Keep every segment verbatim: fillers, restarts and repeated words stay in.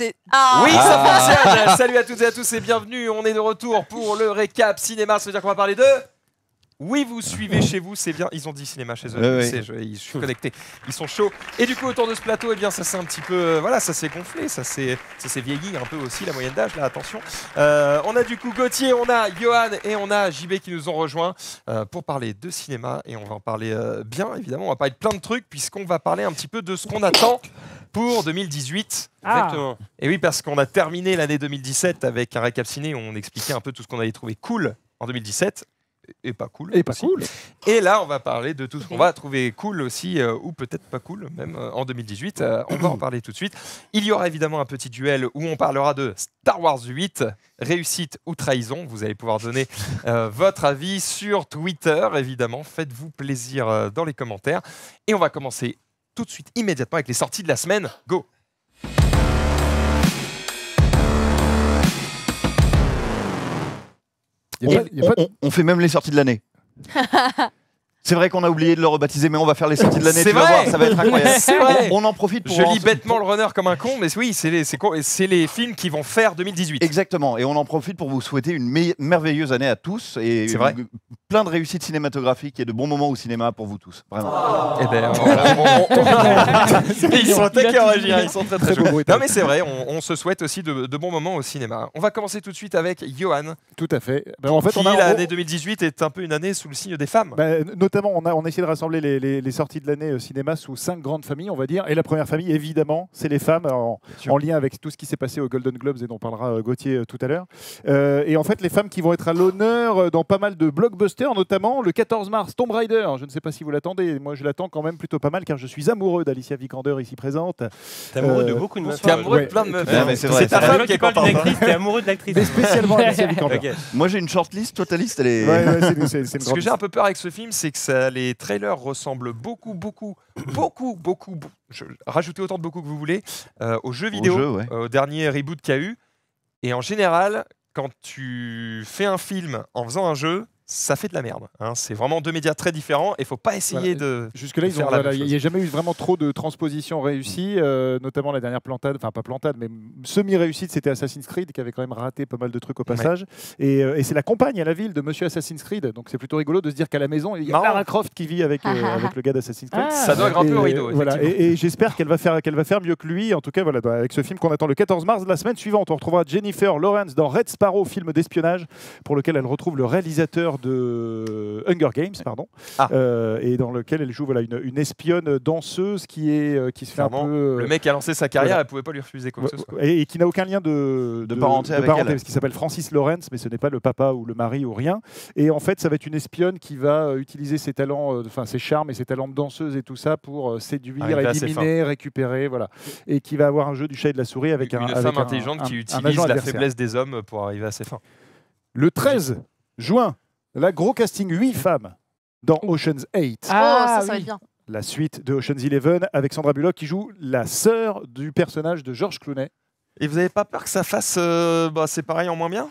Mais c'est... Ah. Oui, ça fonctionne. Ah. Salut à toutes et à tous et bienvenue. On est de retour pour le récap cinéma. Ça veut dire qu'on va parler de... Oui, vous suivez chez vous, c'est bien. Ils ont dit cinéma chez eux, euh, oui. je, je, je suis connecté. Ils sont chauds. Et du coup, autour de ce plateau, eh bien, ça s'est un petit peu... Euh, voilà, ça s'est gonflé, ça s'est vieilli un peu aussi, la moyenne d'âge, là, attention. Euh, on a du coup Gauthier, on a Johan et on a J B qui nous ont rejoints euh, pour parler de cinéma. Et on va en parler euh, bien, évidemment. On va parler de plein de trucs, puisqu'on va parler un petit peu de ce qu'on attend pour deux mille dix-huit. Ah. Exactement. Et oui, parce qu'on a terminé l'année deux mille dix-sept avec un récap ciné où on expliquait un peu tout ce qu'on allait trouver cool en deux mille dix-sept. Et pas cool. Et pas aussi. cool. Et là, on va parler de tout ce qu'on va trouver cool aussi, euh, ou peut-être pas cool, même euh, en deux mille dix-huit. Euh, on va en parler tout de suite. Il y aura évidemment un petit duel où on parlera de Star Wars huit, réussite ou trahison. Vous allez pouvoir donner euh, votre avis sur Twitter, évidemment. Faites-vous plaisir euh, dans les commentaires. Et on va commencer tout de suite, immédiatement, avec les sorties de la semaine. Go! On, pas, on, on, on fait même les sorties de l'année. C'est vrai qu'on a oublié de le rebaptiser, mais on va faire les sorties de l'année. Tu vas voir, ça va être incroyable. Vrai. On, on en profite pour... Je lis bêtement le runner comme un con, mais oui, c'est les, les films qui vont faire deux mille dix-huit. Exactement, et on en profite pour vous souhaiter une me merveilleuse année à tous, et une, vrai. plein de réussites cinématographiques et de bons moments au cinéma pour vous tous. Vraiment. Oh. Et ben, voilà, on, on, on... Ils sont attaqués en régie, ils sont très très beaux. Non mais c'est vrai, on, on se souhaite aussi de, de bons moments au cinéma. On va commencer tout de suite avec Johan. Tout à fait. Ben, en fait, l'année deux mille dix-huit est un peu une année sous le signe des femmes. Ben, notamment, on a, on a essayé de rassembler les, les, les sorties de l'année euh, cinéma sous cinq grandes familles, on va dire. Et la première famille, évidemment, c'est les femmes, en, en lien avec tout ce qui s'est passé aux Golden Globes, et dont parlera euh, Gauthier euh, tout à l'heure. Euh, et en fait, les femmes qui vont être à l'honneur dans pas mal de blockbusters, notamment le quatorze mars, Tomb Raider. Je ne sais pas si vous l'attendez. Moi, je l'attends quand même plutôt pas mal, car je suis amoureux d'Alicia Vikander, ici présente. T'es amoureux euh, de beaucoup de meufs. T'es amoureux ouais. de plein de meufs. Ouais, c'est ta femme qui parle de l'actrice, t'es amoureux de l'actrice. Mais spécialement Alicia Vikander. Okay. Moi, j'ai une shortlist, toi ta liste, elle est... Ouais, ouais, c'est, c'est, ce que j'ai un peu peur avec ce film, c'est que ça, les trailers ressemblent beaucoup, beaucoup, beaucoup, beaucoup, beaucoup je, rajoutez autant de beaucoup que vous voulez, euh, aux jeux vidéo, au jeu, ouais. euh, au dernier reboot qu'il y a eu. Et en général, quand tu fais un film en faisant un jeu, ça fait de la merde. Hein. C'est vraiment deux médias très différents et il ne faut pas essayer voilà. de Jusque-là, il voilà, n'y a jamais eu vraiment trop de transpositions réussies, euh, notamment la dernière plantade, enfin pas plantade, mais semi-réussite, c'était Assassin's Creed, qui avait quand même raté pas mal de trucs au passage. Ouais. Et, euh, et c'est la compagne à la ville de Monsieur Assassin's Creed, donc c'est plutôt rigolo de se dire qu'à la maison, il y a non. Lara Croft qui vit avec, euh, avec le gars d'Assassin's Creed. Ah. Ça doit grimper au rideau. Voilà. Et, et j'espère qu'elle va, qu va faire mieux que lui, en tout cas voilà, avec ce film qu'on attend le quatorze mars. La semaine suivante, on retrouvera Jennifer Lawrence dans Red Sparrow, film d'espionnage, pour lequel elle retrouve le réalisateur de Hunger Games, pardon, ah. euh, et dans lequel elle joue voilà, une, une espionne danseuse qui, est, qui se fait Clairement, un peu... Le mec a lancé sa carrière, voilà. elle ne pouvait pas lui refuser quoi que ce soit. Et, et qui n'a aucun lien de, de, de parenté, de avec parenté elle. Parce qu'il s'appelle Francis Lawrence, mais ce n'est pas le papa ou le mari ou rien. Et en fait, ça va être une espionne qui va utiliser ses talents, enfin euh, ses charmes et ses talents de danseuse et tout ça pour euh, séduire, éliminer, récupérer, voilà. Et qui va avoir un jeu du chat et de la souris avec une, un... Une avec femme un, intelligente un, qui un, utilise un la faiblesse des hommes pour arriver à ses fins. Le treize juin, là, gros casting, huit femmes dans Ocean's huit. Ah, oh, ça, ça oui. va être bien. La suite de Ocean's eleven avec Sandra Bullock qui joue la sœur du personnage de George Clooney. Et vous n'avez pas peur que ça fasse... Euh, bah, c'est pareil en moins bien?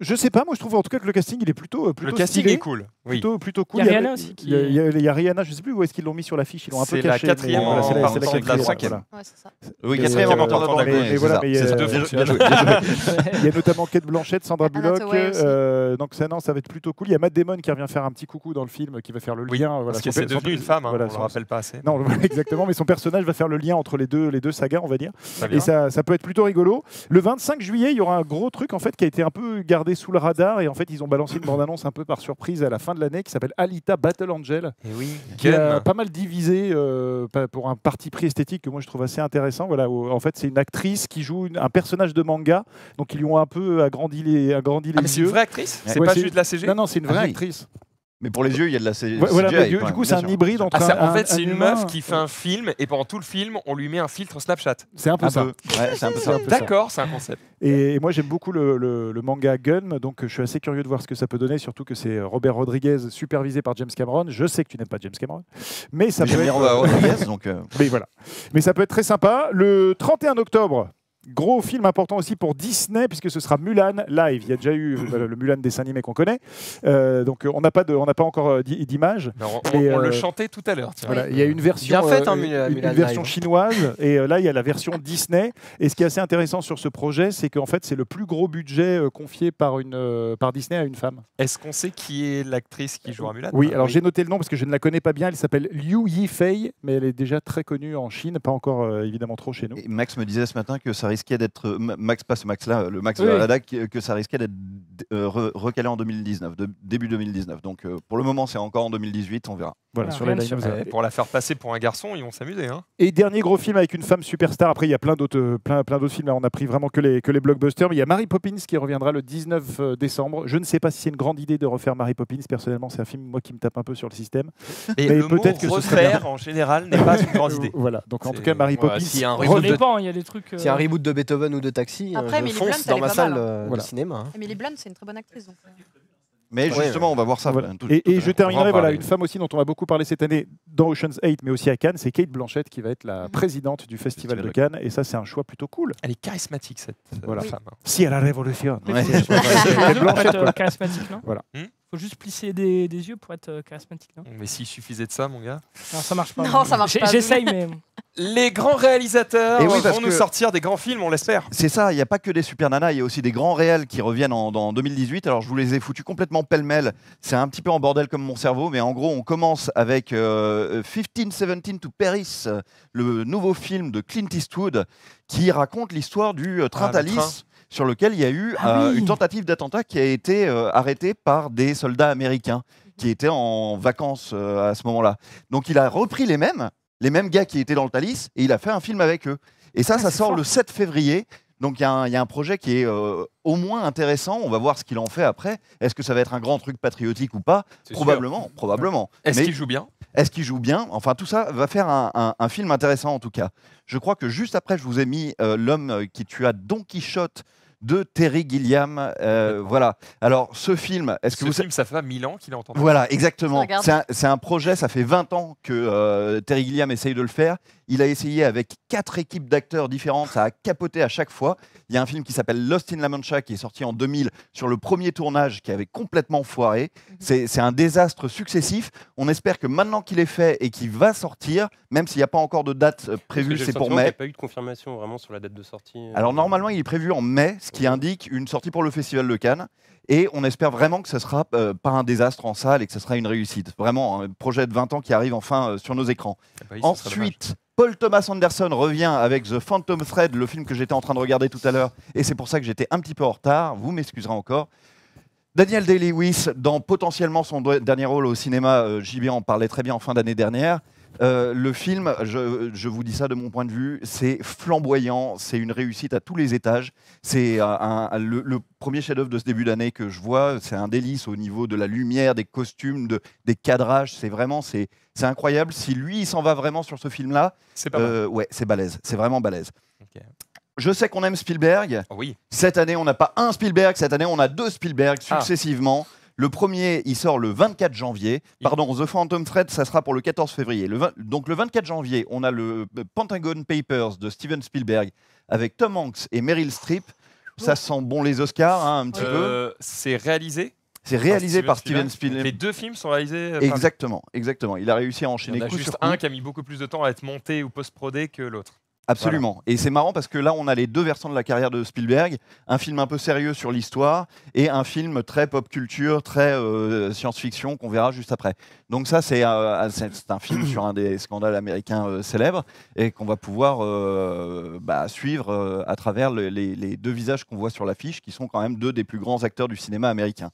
Je sais pas, moi je trouve en tout cas que le casting il est plutôt, plutôt le casting stylé, est cool, oui. plutôt, plutôt cool. Il y a Rihanna aussi. Il y a, il y a, il y a Rihanna, je sais plus où est-ce qu'ils l'ont mis sur la fiche, ils l'ont un peu caché. C'est la quatrième, voilà, c'est la, la, la quatrième, cinquième. Voilà. Ouais, c'est ça. Oui, quatrième en temps d'abord. Il y a notamment Kate Blanchett, Sandra Bullock. Euh, donc ça, non, ça va être plutôt cool. Il y a Matt Dillon qui revient faire un petit coucou dans le film, qui va faire le lien. Parce que c'est devenu une femme, on ne le rappelle pas assez. Non, exactement, mais son personnage va faire le lien entre les deux, les deux sagas, on va dire. Et ça, ça peut être plutôt rigolo. Le vingt-cinq juillet, il y aura un gros truc en fait qui a été un peu gardé sous le radar, et en fait ils ont balancé une bande-annonce un peu par surprise à la fin de l'année qui s'appelle Alita Battle Angel, et oui, qui a pas mal divisé euh, pour un parti pris esthétique que moi je trouve assez intéressant. Voilà, où, en fait c'est une actrice qui joue une, un personnage de manga, donc ils lui ont un peu agrandi les, agrandi ah, les yeux. C'est une vraie actrice, c'est ouais, pas juste de la C G. Non, non, c'est une vraie ah, oui. actrice. Mais pour les yeux, il y a de la C G I. Voilà, bah, du coup, c'est un hybride entre. Ah, un, en fait, c'est une humain. meuf qui fait un film et pendant tout le film, on lui met un filtre Snapchat. C'est un peu ah ça. Ouais, d'accord, c'est un concept. Et, et moi, j'aime beaucoup le, le, le manga Gun, donc je suis assez curieux de voir ce que ça peut donner, surtout que c'est Robert Rodriguez supervisé par James Cameron. Je sais que tu n'aimes pas James Cameron, mais ça mais peut. Être... Rodriguez, donc. Euh... Mais voilà. Mais ça peut être très sympa. Le trente et un octobre. Gros film important aussi pour Disney, puisque ce sera Mulan Live. Il y a déjà eu le Mulan dessin animé qu'on connaît. Euh, donc on n'a pas, pas encore d'image. On, on, euh, on le chantait tout à l'heure. Voilà, il y a une version, fait, hein, euh, une, une version chinoise et là, il y a la version Disney. Et ce qui est assez intéressant sur ce projet, c'est qu'en fait, c'est le plus gros budget confié par, une, par Disney à une femme. Est-ce qu'on sait qui est l'actrice qui joue à Mulan? Oui, alors oui. J'ai noté le nom parce que je ne la connais pas bien. Elle s'appelle Liu Yifei, mais elle est déjà très connue en Chine, pas encore euh, évidemment trop chez nous. Et Max me disait ce matin que ça risque d'être Max, pas ce Max là, le Max oui. de la D A C, que ça risquait d'être euh, recalé en deux mille dix-neuf, de, début deux mille dix-neuf. Donc euh, pour le moment, c'est encore en deux mille dix-huit, on verra. Voilà, voilà sur les lignes, sur... Eh, pour la faire passer pour un garçon, ils vont s'amuser. Hein. Et dernier gros film avec une femme superstar. Après, il y a plein d'autres, plein, plein d'autres films. Là, on a pris vraiment que les, que les blockbusters. Mais il y a Mary Poppins qui reviendra le dix-neuf décembre. Je ne sais pas si c'est une grande idée de refaire Mary Poppins. Personnellement, c'est un film moi qui me tape un peu sur le système. Et mais peut-être que refaire en général n'est pas une grande idée. Voilà. Donc en tout cas, Mary Poppins. Si un il y a des trucs. Euh... Si un reboot de Beethoven ou de Taxi, après, euh, je fonce dans ma salle euh, voilà. de cinéma. Hein. Emily Blunt, c'est une très bonne actrice. Donc. Mais justement, on va voir ça. Voilà. Tout, et tout et je terminerai, voilà, une femme aussi dont on va beaucoup parler cette année dans Ocean's huit, mais aussi à Cannes, c'est Kate Blanchett qui va être la présidente du Festival de Cannes. Et ça, c'est un choix plutôt cool. Elle est charismatique, cette voilà. femme. Si, elle a révolution. Ouais. Kate Blanchett, euh, charismatique, non? Voilà. Hmm. Faut juste plisser des, des yeux pour être euh, charismatique, non? Mais s'il suffisait de ça, mon gars. Non, ça marche pas. Non, ça marche pas. J'essaye, mais... Les grands réalisateurs oui, vont nous sortir des grands films, on l'espère. C'est ça, il n'y a pas que des super nanas, il y a aussi des grands réels qui reviennent en, en deux mille dix-huit. Alors, je vous les ai foutus complètement pêle-mêle. C'est un petit peu en bordel comme mon cerveau, mais en gros, on commence avec euh, fifteen seventeen to Paris, le nouveau film de Clint Eastwood, qui raconte l'histoire du euh, train ah, Thalys, sur lequel il y a eu ah euh, oui. une tentative d'attentat qui a été euh, arrêtée par des soldats américains qui étaient en vacances euh, à ce moment-là. Donc il a repris les mêmes, les mêmes gars qui étaient dans le Thalys et il a fait un film avec eux. Et ça, ah, ça sort fort. Le sept février. Donc il y, y a un projet qui est euh, au moins intéressant. On va voir ce qu'il en fait après. Est-ce que ça va être un grand truc patriotique ou pas? Probablement, sûr. probablement. Est-ce qu'il joue bien? Est-ce qu'il joue bien? Enfin, tout ça va faire un, un, un film intéressant en tout cas. Je crois que juste après, je vous ai mis euh, L'homme qui tua Don Quichotte de Terry Gilliam. Euh, voilà. Alors, ce film... Est-ce que ce vous film, ça fait mille ans qu'il a entendu. Voilà, exactement. C'est un, un projet, ça fait vingt ans que euh, Terry Gilliam essaye de le faire. Il a essayé avec quatre équipes d'acteurs différentes, ça a capoté à chaque fois. Il y a un film qui s'appelle Lost in La Mancha, qui est sorti en deux mille, sur le premier tournage, qui avait complètement foiré. C'est un désastre successif. On espère que maintenant qu'il est fait et qu'il va sortir, même s'il n'y a pas encore de date prévue, c'est pour mai. Il n'y a pas eu de confirmation vraiment sur la date de sortie. Alors normalement, il est prévu en mai, ce qui indique une sortie pour le Festival de Cannes. Et on espère vraiment que ce ne sera euh, pas un désastre en salle et que ce sera une réussite. Vraiment, un projet de vingt ans qui arrive enfin euh, sur nos écrans. Bah oui, ensuite, Paul Thomas Anderson revient avec The Phantom Thread, le film que j'étais en train de regarder tout à l'heure. Et c'est pour ça que j'étais un petit peu en retard. Vous m'excuserez encore. Daniel Day-Lewis, dans potentiellement son dernier rôle au cinéma, euh, J B en parlait très bien en fin d'année dernière. Euh, le film, je, je vous dis ça de mon point de vue, c'est flamboyant, c'est une réussite à tous les étages. C'est le, le premier chef-d'œuvre de ce début d'année que je vois. C'est un délice au niveau de la lumière, des costumes, de, des cadrages. C'est vraiment, c'est incroyable. Si lui, il s'en va vraiment sur ce film-là, c'est euh, ouais, c'est balèze. C'est vraiment balèze. Okay. Je sais qu'on aime Spielberg. Oui. Cette année, on n'a pas un Spielberg. Cette année, on a deux Spielberg successivement. Ah. Le premier, il sort le vingt-quatre janvier. Pardon, The Phantom Thread, ça sera pour le quatorze février. Le vingt... Donc le vingt-quatre janvier, on a le Pentagon Papers de Steven Spielberg avec Tom Hanks et Meryl Streep. Ça sent bon les Oscars, hein, un petit euh, peu. C'est réalisé ? C'est réalisé par Steven Spielberg. Les deux films sont réalisés... Par... Exactement, exactement. Il a réussi à enchaîner coup sur coup. Il y en a juste un qui a mis beaucoup plus de temps à être monté ou post-prodé que l'autre. Absolument. Voilà. Et c'est marrant parce que là, on a les deux versants de la carrière de Spielberg. Un film un peu sérieux sur l'histoire et un film très pop culture, très euh, science-fiction qu'on verra juste après. Donc ça, c'est euh, un film sur un des scandales américains euh, célèbres et qu'on va pouvoir euh, bah, suivre euh, à travers le, les, les deux visages qu'on voit sur l'affiche qui sont quand même deux des plus grands acteurs du cinéma américain.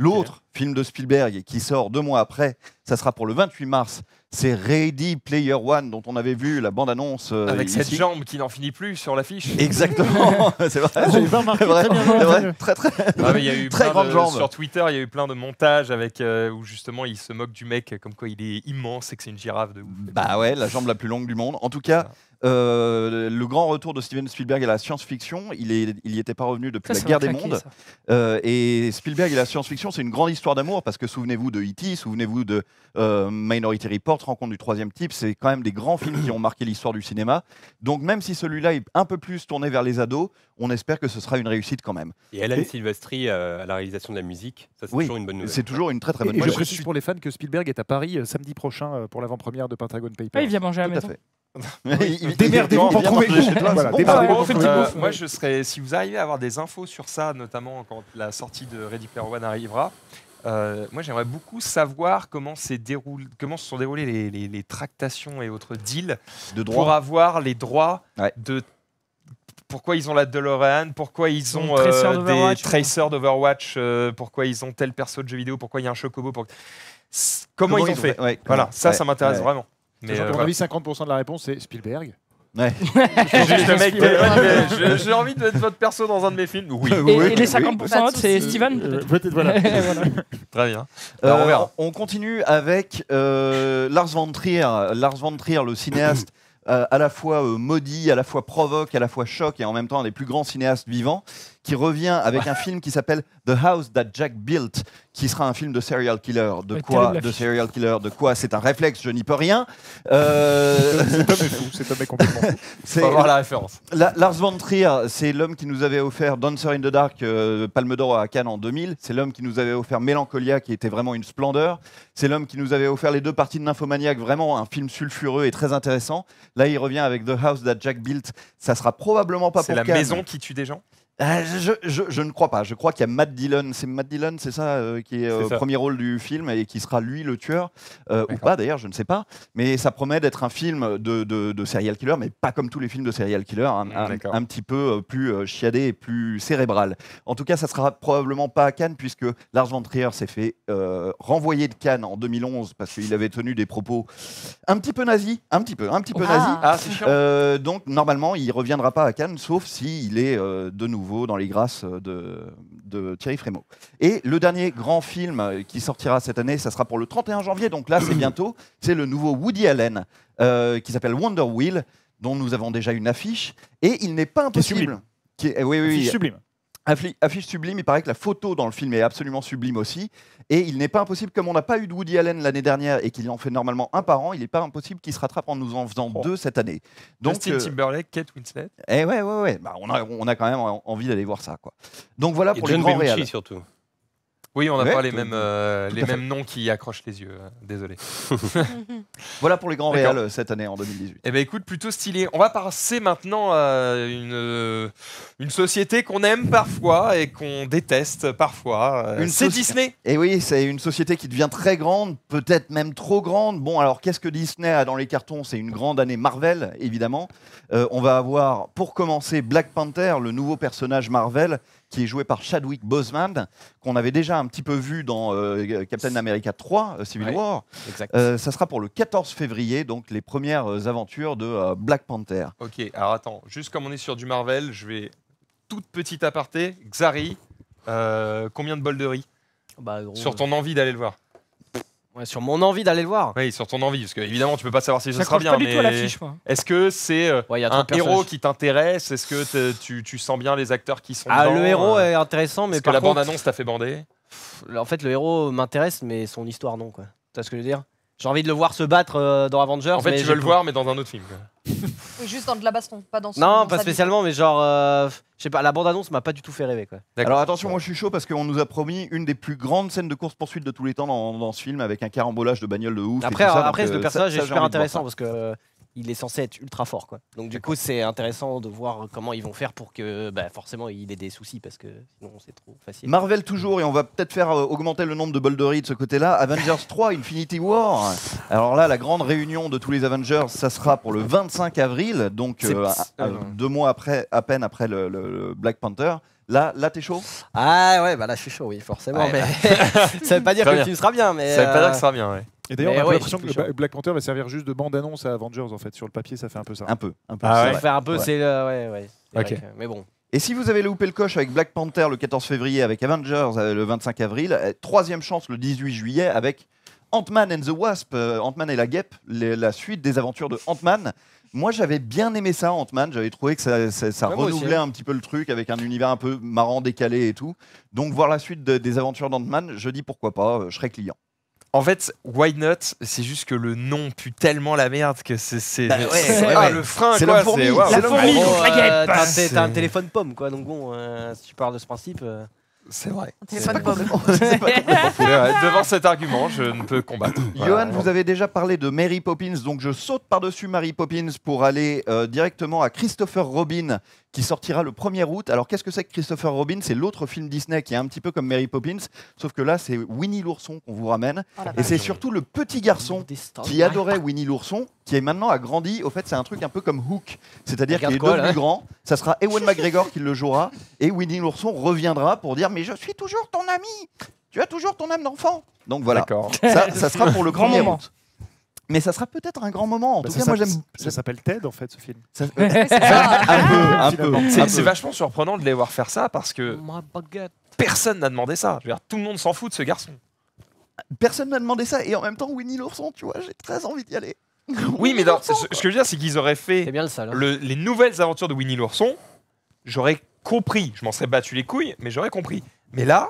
L'autre okay. film de Spielberg qui sort deux mois après, ça sera pour le vingt-huit mars, c'est Ready Player One, dont on avait vu la bande-annonce. Euh, Avec ici. Cette jambe qui n'en finit plus sur l'affiche. Exactement, c'est vrai. J'ai pas remarqué, très bien. C'est vrai, très, très, ah ouais, y a eu très grande de, jambe. Sur Twitter, il y a eu plein de montages avec, euh, où justement il se moque du mec, comme quoi il est immense et que c'est une girafe de ouf. Bah ouais, la jambe la plus longue du monde. En tout cas, Euh, le grand retour de Steven Spielberg à la science-fiction, il n'y il était pas revenu depuis ça, la guerre des mondes. Euh, et Spielberg et la science-fiction, c'est une grande histoire d'amour, parce que souvenez-vous de E T, souvenez-vous de euh, Minority Report, Rencontre du troisième type, c'est quand même des grands films qui ont marqué l'histoire du cinéma. Donc même si celui-là est un peu plus tourné vers les ados, on espère que ce sera une réussite quand même. Et Alan et... Silvestri euh, à la réalisation de la musique, ça c'est oui, toujours une bonne nouvelle. C'est toujours une très très bonne nouvelle. Je précise pour les fans que Spielberg est à Paris euh, samedi prochain euh, pour l'avant-première de Pentagon Papers. Ah, il vient manger à la maison. Démerdez-vous pour trouver. Moi, je serais, si vous arrivez à avoir des infos sur ça, notamment quand la sortie de Ready Player One arrivera, euh, moi, j'aimerais beaucoup savoir comment, déroul... comment se sont déroulées les, les, les tractations et autres deals de droit. Pour avoir les droits ouais. de. Pourquoi ils ont la DeLorean, pourquoi ils ont euh, des tracers d'Overwatch, euh, pourquoi ils ont tel perso de jeu vidéo, pourquoi il y a un chocobo, pour... comment, comment ils ont fait. fait. Ouais, voilà, ouais, ça, ouais, ça m'intéresse ouais. vraiment. Mais euh, à mon avis, cinquante pour cent de la réponse, c'est Spielberg. Ouais. J'ai envie de mettre votre perso dans un de mes films. Oui. Et, oui, et les cinquante pour cent oui. autres, c'est Steven. Euh, Peut-être, voilà. voilà. Très bien. Euh, Alors, on verra. On continue avec euh, Lars von Trier. Lars von Trier, le cinéaste euh, à la fois euh, maudit, à la fois provoque, à la fois choque, et en même temps un des plus grands cinéastes vivants, qui revient avec un film qui s'appelle The House That Jack Built, qui sera un film de serial killer. De ouais, quoi de, de serial killer, de quoi? C'est un réflexe, je n'y peux rien. Euh... Cet homme est fou, cet homme est complètement fou. C'est avoir la référence. La, Lars von Trier, c'est l'homme qui nous avait offert Dancer in the Dark, euh, Palme d'Or à Cannes en deux mille. C'est l'homme qui nous avait offert Mélancolia, qui était vraiment une splendeur. C'est l'homme qui nous avait offert les deux parties de Nymphomaniac, vraiment un film sulfureux et très intéressant. Là, il revient avec The House That Jack Built. Ça sera probablement pas pour Cannes. C'est la maison qui tue des gens. Euh, je, je, je ne crois pas. Je crois qu'il y a Matt Dillon. C'est Matt Dillon, c'est ça, euh, qui est euh, premier rôle du film et qui sera lui le tueur euh, ou pas. D'ailleurs, je ne sais pas. Mais ça promet d'être un film de, de, de serial killer, mais pas comme tous les films de serial killer, hein, mmh, un, un petit peu euh, plus euh, chiadé et plus cérébral. En tout cas, ça sera probablement pas à Cannes, puisque Lars von Trier s'est fait euh, renvoyer de Cannes en deux mille onze parce qu'il avait tenu des propos un petit peu nazis, un petit peu, un petit peu ah. nazis. Ah, c'est chiant. Euh, donc normalement, il reviendra pas à Cannes, sauf s'il est euh, de nouveau dans les grâces de, de Thierry Frémaux. Et le dernier grand film qui sortira cette année, ça sera pour le trente et un janvier, donc là c'est bientôt, c'est le nouveau Woody Allen, euh, qui s'appelle Wonder Wheel, dont nous avons déjà une affiche, et il n'est pas impossible... Qui est sublime. Qui est, oui, oui, affiche oui. sublime. Affiche sublime, il paraît que la photo dans le film est absolument sublime aussi, et il n'est pas impossible, comme on n'a pas eu de Woody Allen l'année dernière et qu'il en fait normalement un par an, il n'est pas impossible qu'il se rattrape en nous en faisant oh. deux cette année. Donc, Justin euh... Timberlake, Kate Winslet. Eh ouais, ouais, ouais. Bah, on, a, on a quand même envie d'aller voir ça, quoi. Donc voilà et pour John les grands réels. Surtout. Oui, on n'a ouais, pas les mêmes, euh, les mêmes noms qui accrochent les yeux. Hein. Désolé. Voilà pour les grands réels cette année en deux mille dix-huit. Eh bien, écoute, plutôt stylé. On va passer maintenant à une, une société qu'on aime parfois et qu'on déteste parfois. C'est Disney. Et oui, c'est une société qui devient très grande, peut-être même trop grande. Bon, alors qu'est-ce que Disney a dans les cartons? C'est une grande année Marvel, évidemment. Euh, on va avoir, pour commencer, Black Panther, le nouveau personnage Marvel, qui est joué par Chadwick Boseman, qu'on avait déjà un petit peu vu dans euh, Captain America trois, Civil ouais, War. Exact. Euh, ça sera pour le quatorze février, donc les premières aventures de euh, Black Panther. Ok, alors attends, juste comme on est sur du Marvel, je vais... Toute petite aparté, Xari, euh, combien de bols de riz bah, gros, sur ton euh... envie d'aller le voir? Ouais, sur mon envie d'aller le voir. Oui, sur ton envie, parce que évidemment, tu peux pas savoir si ça sera bien. Pas du tout à l'affiche, moi. Est-ce que c'est euh, ouais, un héros qui t'intéresse? Est-ce que tu, tu sens bien les acteurs qui sont ah, dedans? Le héros euh... est intéressant, mais parce par que contre... la bande-annonce t'a fait bander. En fait, le héros m'intéresse, mais son histoire non, quoi. Tu vois ce que je veux dire? J'ai envie de le voir se battre euh, dans Avengers. En fait, mais tu veux le voir, mais dans un autre film, quoi. Oui, juste dans de la baston, pas dans. Son, non, dans pas spécialement, vie. Mais genre, euh, je sais pas, la bande-annonce m'a pas du tout fait rêver, quoi. Alors attention, ouais. moi je suis chaud parce qu'on nous a promis une des plus grandes scènes de course-poursuite de tous les temps dans, dans ce film, avec un carambolage de bagnole de ouf. Après, et tout ça, après, le personnage ça, est ça, super intéressant parce que euh, il est censé être ultra fort, quoi. Donc du coup, c'est intéressant de voir comment ils vont faire pour que, bah, forcément, il ait des soucis parce que sinon c'est trop facile. Marvel toujours, et on va peut-être faire euh, augmenter le nombre de bols de riz de ce côté-là. Avengers trois, Infinity War. Alors là, la grande réunion de tous les Avengers, ça sera pour le vingt-cinq avril. Donc euh, euh, deux mois après, à peine après le, le, le Black Panther. Là, là t'es chaud? Ah ouais, bah là je suis chaud, oui, forcément. Ouais, mais ça veut pas dire que bien. Tu seras bien, mais ça veut pas euh... dire que tu seras bien, ouais. Et d'ailleurs, on a ouais, l'impression que chaud. Black Panther va servir juste de bande-annonce à Avengers, en fait. Sur le papier, ça fait un peu ça. Un peu, un peu. Ah ouais. Ça fait un peu, ouais. c'est le... ouais, ouais. Okay. Que... Mais bon. Et si vous avez loupé le coche avec Black Panther le quatorze février, avec Avengers euh, le vingt-cinq avril, euh, troisième chance le dix-huit juillet avec Ant-Man and the Wasp, euh, Ant-Man et la Guêpe, les, la suite des aventures de Ant-Man. Moi, j'avais bien aimé ça, Ant-Man. J'avais trouvé que ça, ça, ça ouais, renouvelait aussi, hein. un petit peu le truc avec un univers un peu marrant, décalé et tout. Donc, voir la suite de, des aventures d'Ant-Man, je dis pourquoi pas, je serais client. En fait, why not? C'est juste que le nom pue tellement la merde que c'est bah ouais, ouais, ouais. le frein. C'est la fourmi. Wow. La fourmi. Euh, T'as un téléphone pomme, quoi. Donc bon, euh, si tu parles de ce principe. Euh... C'est vrai. Téléphone pomme. Devant cet argument, je ne peux combattre. Voilà. Johan, vous avez déjà parlé de Mary Poppins, donc je saute par-dessus Mary Poppins pour aller euh, directement à Christopher Robin, qui sortira le premier août. Alors qu'est-ce que c'est que Christopher Robin? C'est l'autre film Disney qui est un petit peu comme Mary Poppins, sauf que là c'est Winnie l'ourson qu'on vous ramène. Oh, et c'est surtout le petit garçon qui adorait Winnie l'ourson, qui est maintenant a grandi. Au fait, c'est un truc un peu comme Hook, c'est-à-dire qu'il est devenu là. grand. Ça sera Ewan McGregor qui le jouera, et Winnie l'ourson reviendra pour dire mais je suis toujours ton ami, tu as toujours ton âme d'enfant. Donc voilà, ça, ça sera pour le grand moment. Mais ça sera peut-être un grand moment. En bah tout cas, moi j'aime. Ça s'appelle Ted, en fait, ce film. Ça... un peu, un peu. C'est vachement surprenant de les voir faire ça parce que personne n'a demandé ça. Je veux dire, tout le monde s'en fout de ce garçon. Personne n'a demandé ça, et en même temps, Winnie l'ourson, tu vois, j'ai très envie d'y aller. Oui, mais non, ce, ce que je veux dire, c'est qu'ils auraient fait bien le sale, hein. le, les nouvelles aventures de Winnie l'ourson. J'aurais compris, je m'en serais battu les couilles, mais j'aurais compris. Mais là.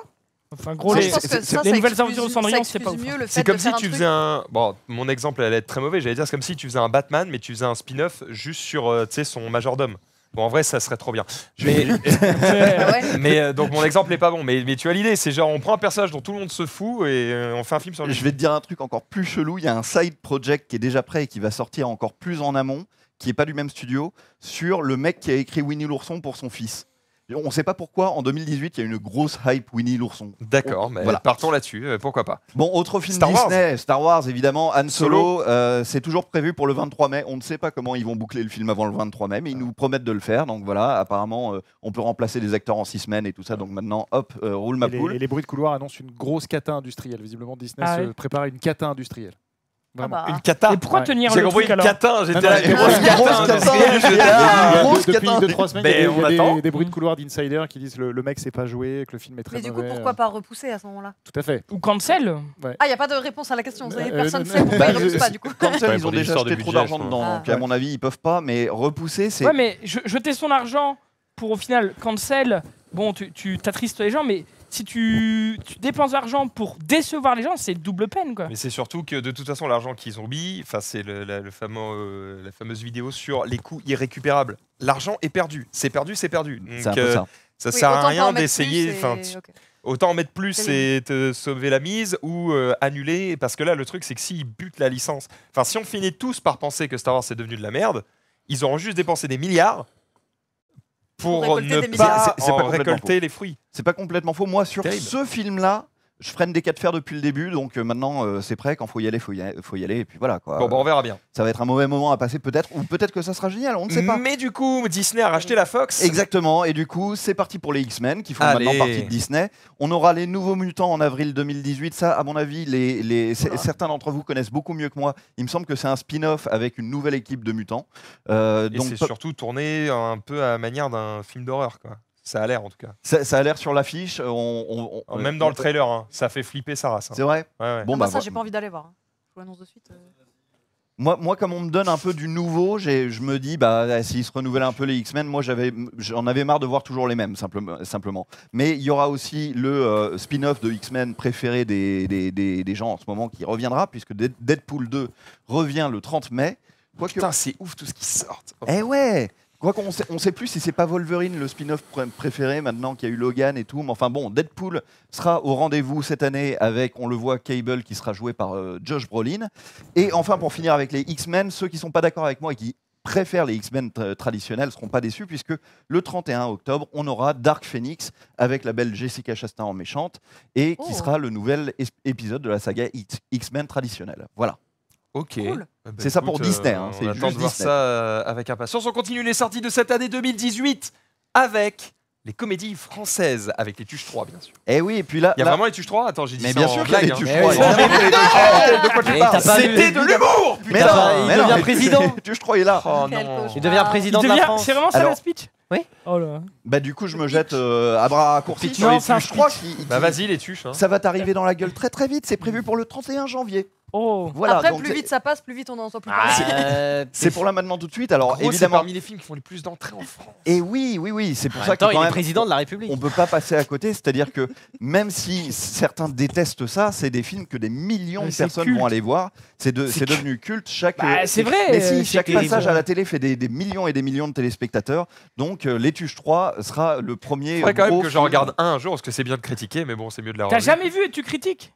Enfin, gros, les, ça, les ça nouvelles aventures de Cendrillon, c'est pas ouf. C'est comme si tu faisais truc. un. Bon, mon exemple allait être très mauvais, j'allais dire, c'est comme si tu faisais un Batman, mais tu faisais un spin-off juste sur euh, son majordome. Bon, en vrai, ça serait trop bien. Mais, ouais. mais euh, donc, mon exemple n'est pas bon, mais, mais tu as l'idée, c'est genre, on prend un personnage dont tout le monde se fout et euh, on fait un film sur lui. Je vais te dire un truc encore plus chelou, il y a un side project qui est déjà prêt et qui va sortir encore plus en amont, qui n'est pas du même studio, sur le mec qui a écrit Winnie l'ourson pour son fils. On ne sait pas pourquoi, en deux mille dix-huit, il y a une grosse hype Winnie l'ourson. D'accord, mais voilà. partons là-dessus, euh, pourquoi pas. Bon, autre film Star Disney, Wars. Star Wars, évidemment, Han Solo, euh, c'est toujours prévu pour le vingt-trois mai. On ne sait pas comment ils vont boucler le film avant le vingt-trois mai, mais ils nous promettent de le faire. Donc voilà, apparemment, euh, on peut remplacer des acteurs en six semaines et tout ça. Donc maintenant, hop, euh, roule ma poule. Et les, les bruits de couloir annoncent une grosse cata industrielle. Visiblement, Disney ah se oui. prépare à une cata industrielle. Ah bah. Une cata. Et pourquoi ouais. tenir le truc alors? J'ai compris, j'étais là. Une grosse cata. Grosse cata. Depuis deux trois semaines, mais on attend. Il y a des, des bruits de couloir d'insider qui disent le, le mec s'est pas joué, que le film est très mauvais. Mais du mauvais. coup, pourquoi pas repousser à ce moment-là? Tout à fait. Ou cancel. Ouais. Ah, il y a pas de réponse à la question. Euh, Personne ne sait pourquoi bah, ils repoussent pas du coup. Cancel, ils ont déjà acheté trop d'argent dedans. Donc à mon avis, ils peuvent pas. Mais repousser, c'est. Ouais, mais jeter son argent pour au final cancel. Bon, tu t'attristes les gens, mais. Si tu, tu dépenses l'argent pour décevoir les gens, c'est double peine, quoi. Mais c'est surtout que de toute façon, l'argent qu'ils ont mis, c'est le, la, le fameux, euh, la fameuse vidéo sur les coûts irrécupérables. L'argent est perdu. C'est perdu, c'est perdu. Donc, un peu ça. Euh, ça oui, sert à rien d'essayer. Okay. Autant en mettre plus et te sauver la mise ou euh, annuler. Parce que là, le truc, c'est que s'ils butent la licence... Enfin, si on finit tous par penser que Star Wars est devenu de la merde, ils auront juste dépensé des milliards... Pour, pour ne pas, c est, c est pas récolter faux. les fruits. C'est pas complètement faux. Moi, sur Terrible. ce film-là, je freine des cas de fer depuis le début, donc euh, maintenant, euh, c'est prêt. Quand il faut y aller, il faut, faut y aller. Et puis voilà, quoi. Bon, bah, on verra bien. Ça va être un mauvais moment à passer, peut-être, ou peut-être que ça sera génial, on ne sait pas. Mais du coup, Disney a racheté la Fox. Exactement, et du coup, c'est parti pour les X-Men, qui font Allez. maintenant partie de Disney. On aura les Nouveaux Mutants en avril deux mille dix-huit. Ça, à mon avis, les, les, voilà. certains d'entre vous connaissent beaucoup mieux que moi. Il me semble que c'est un spin-off avec une nouvelle équipe de mutants. Euh, et c'est surtout tourné un peu à la manière d'un film d'horreur, quoi. Ça a l'air, en tout cas. Ça, ça a l'air sur l'affiche. On, on, Même on, dans on... le trailer, hein, ça fait flipper sa race. Hein. C'est vrai ouais, ouais. Bon, ah bah, ça, j'ai pas envie d'aller voir. Hein. Je vous l'annonce de suite. Euh... Moi, moi, comme on me donne un peu du nouveau, je me dis, bah, s'ils se renouvellent un peu les X-Men, moi, j'en avais marre de voir toujours les mêmes, simple, simplement. Mais il y aura aussi le euh, spin-off de X-Men préféré des, des, des, des gens en ce moment qui reviendra, puisque Deadpool deux revient le trente mai. Quoi Putain, que... c'est ouf tout ce qui sort. Oh. Eh ouais Quoi qu'on sait, on sait plus si c'est pas Wolverine le spin-off pr préféré maintenant qu'il y a eu Logan et tout, mais enfin bon, Deadpool sera au rendez-vous cette année avec, on le voit, Cable qui sera joué par euh, Josh Brolin. Et enfin, pour finir avec les X-Men, ceux qui sont pas d'accord avec moi et qui préfèrent les X-Men traditionnels seront pas déçus, puisque le trente et un octobre, on aura Dark Phoenix avec la belle Jessica Chastain en méchante et qui oh. sera le nouvel épisode de la saga X-Men traditionnelle. Voilà. Ok. Cool. Bah, c'est ça pour Disney. Euh, hein, on attend de voir Disney. ça avec impatience. On continue les sorties de cette année deux mille dix-huit avec les comédies françaises, avec les Tuches trois, bien sûr. Eh oui, et puis là... Il y a là... vraiment les Tuches trois? Attends, j'ai dit mais ça bien en sûr blague. C'était de l'humour. Mais non, il devient président. Tuches trois est là. Il devient président de la France. C'est vraiment ça le speech? Oui. Oh là. Bah du coup je me jette euh, à bras raccourcis sur les Tuches trois. Bah vas-y les Tuches. Ça va t'arriver dans la gueule très très vite, c'est prévu pour le trente et un janvier. Oh. Voilà, après, donc, plus vite ça passe, plus vite on en entend plus parler. Ah, c'est pour là maintenant tout de suite. Alors, gros, évidemment, c'est parmi les films qui font le plus d'entrées en France. Et oui, oui, oui, c'est pour en ça que quand même, président de la République. On peut pas passer à côté. C'est-à-dire que même si certains détestent ça, c'est des films que des millions mais de personnes culte. vont aller voir. C'est de, devenu culte. Chaque, bah, c'est vrai. Mais si, chaque passage à la télé fait des, des millions et des millions de téléspectateurs. Donc, euh, Les Tuches trois sera le premier. Il faudrait quand même que j'en regarde un un jour parce que c'est bien de critiquer, mais bon, c'est mieux de la. T'as jamais vu et tu critiques.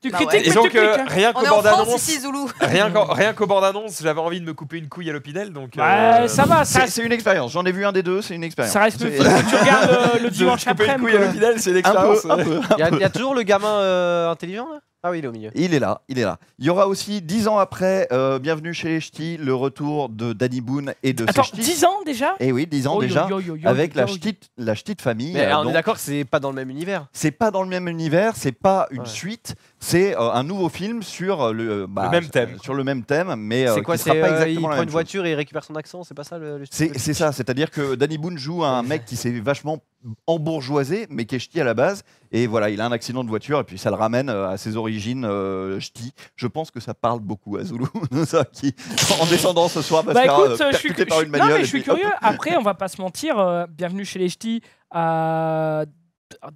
Tu critiques, ouais. Et donc, tu euh, rien qu'au bord d'annonce, rien qu'au rien qu'au bord d'annonce, j'avais envie de me couper une couille à l'hôpital, donc. Euh, ouais, ça va, ça. C'est une expérience. J'en ai vu un des deux, c'est une expérience. Ça reste le film que tu regardes euh, le dimanche après. Une couille à l'hôpital, c'est une expérience. Il y, y a toujours le gamin euh, intelligent là. Ah oui, il est au milieu. Il est là, il est là. Il y aura aussi dix ans après, euh, Bienvenue chez les Ch'tis, le retour de Danny Boone et de Attends, ses Ch'tis. dix ans déjà ? Eh oui, dix ans oh, déjà, yo, yo, yo, yo, avec yo, yo, yo. la Ch'tite famille. Mais alors, donc, on est d'accord que c'est pas dans le même univers. C'est pas dans le même univers, c'est pas une ouais. suite, c'est euh, un nouveau film sur le, euh, bah, le même thème. Sur le même thème, mais euh, c'est quoi, qui sera pas exactement euh, il prend une chose. voiture et il récupère son accent, c'est pas ça le, le C'est ça, c'est-à-dire que Danny Boone joue à un mec qui s'est vachement embourgeoisé, mais qui est ch'ti à la base. Et voilà, il a un accident de voiture et puis ça le ramène à ses origines euh, ch'ti. Je pense que ça parle beaucoup à Zoulou, ça, qui, en descendant ce soir, parce bah écoute, euh, je suis, par une non, mais je suis puis, curieux. Après, on va pas se mentir, euh, Bienvenue chez les Ch'tis a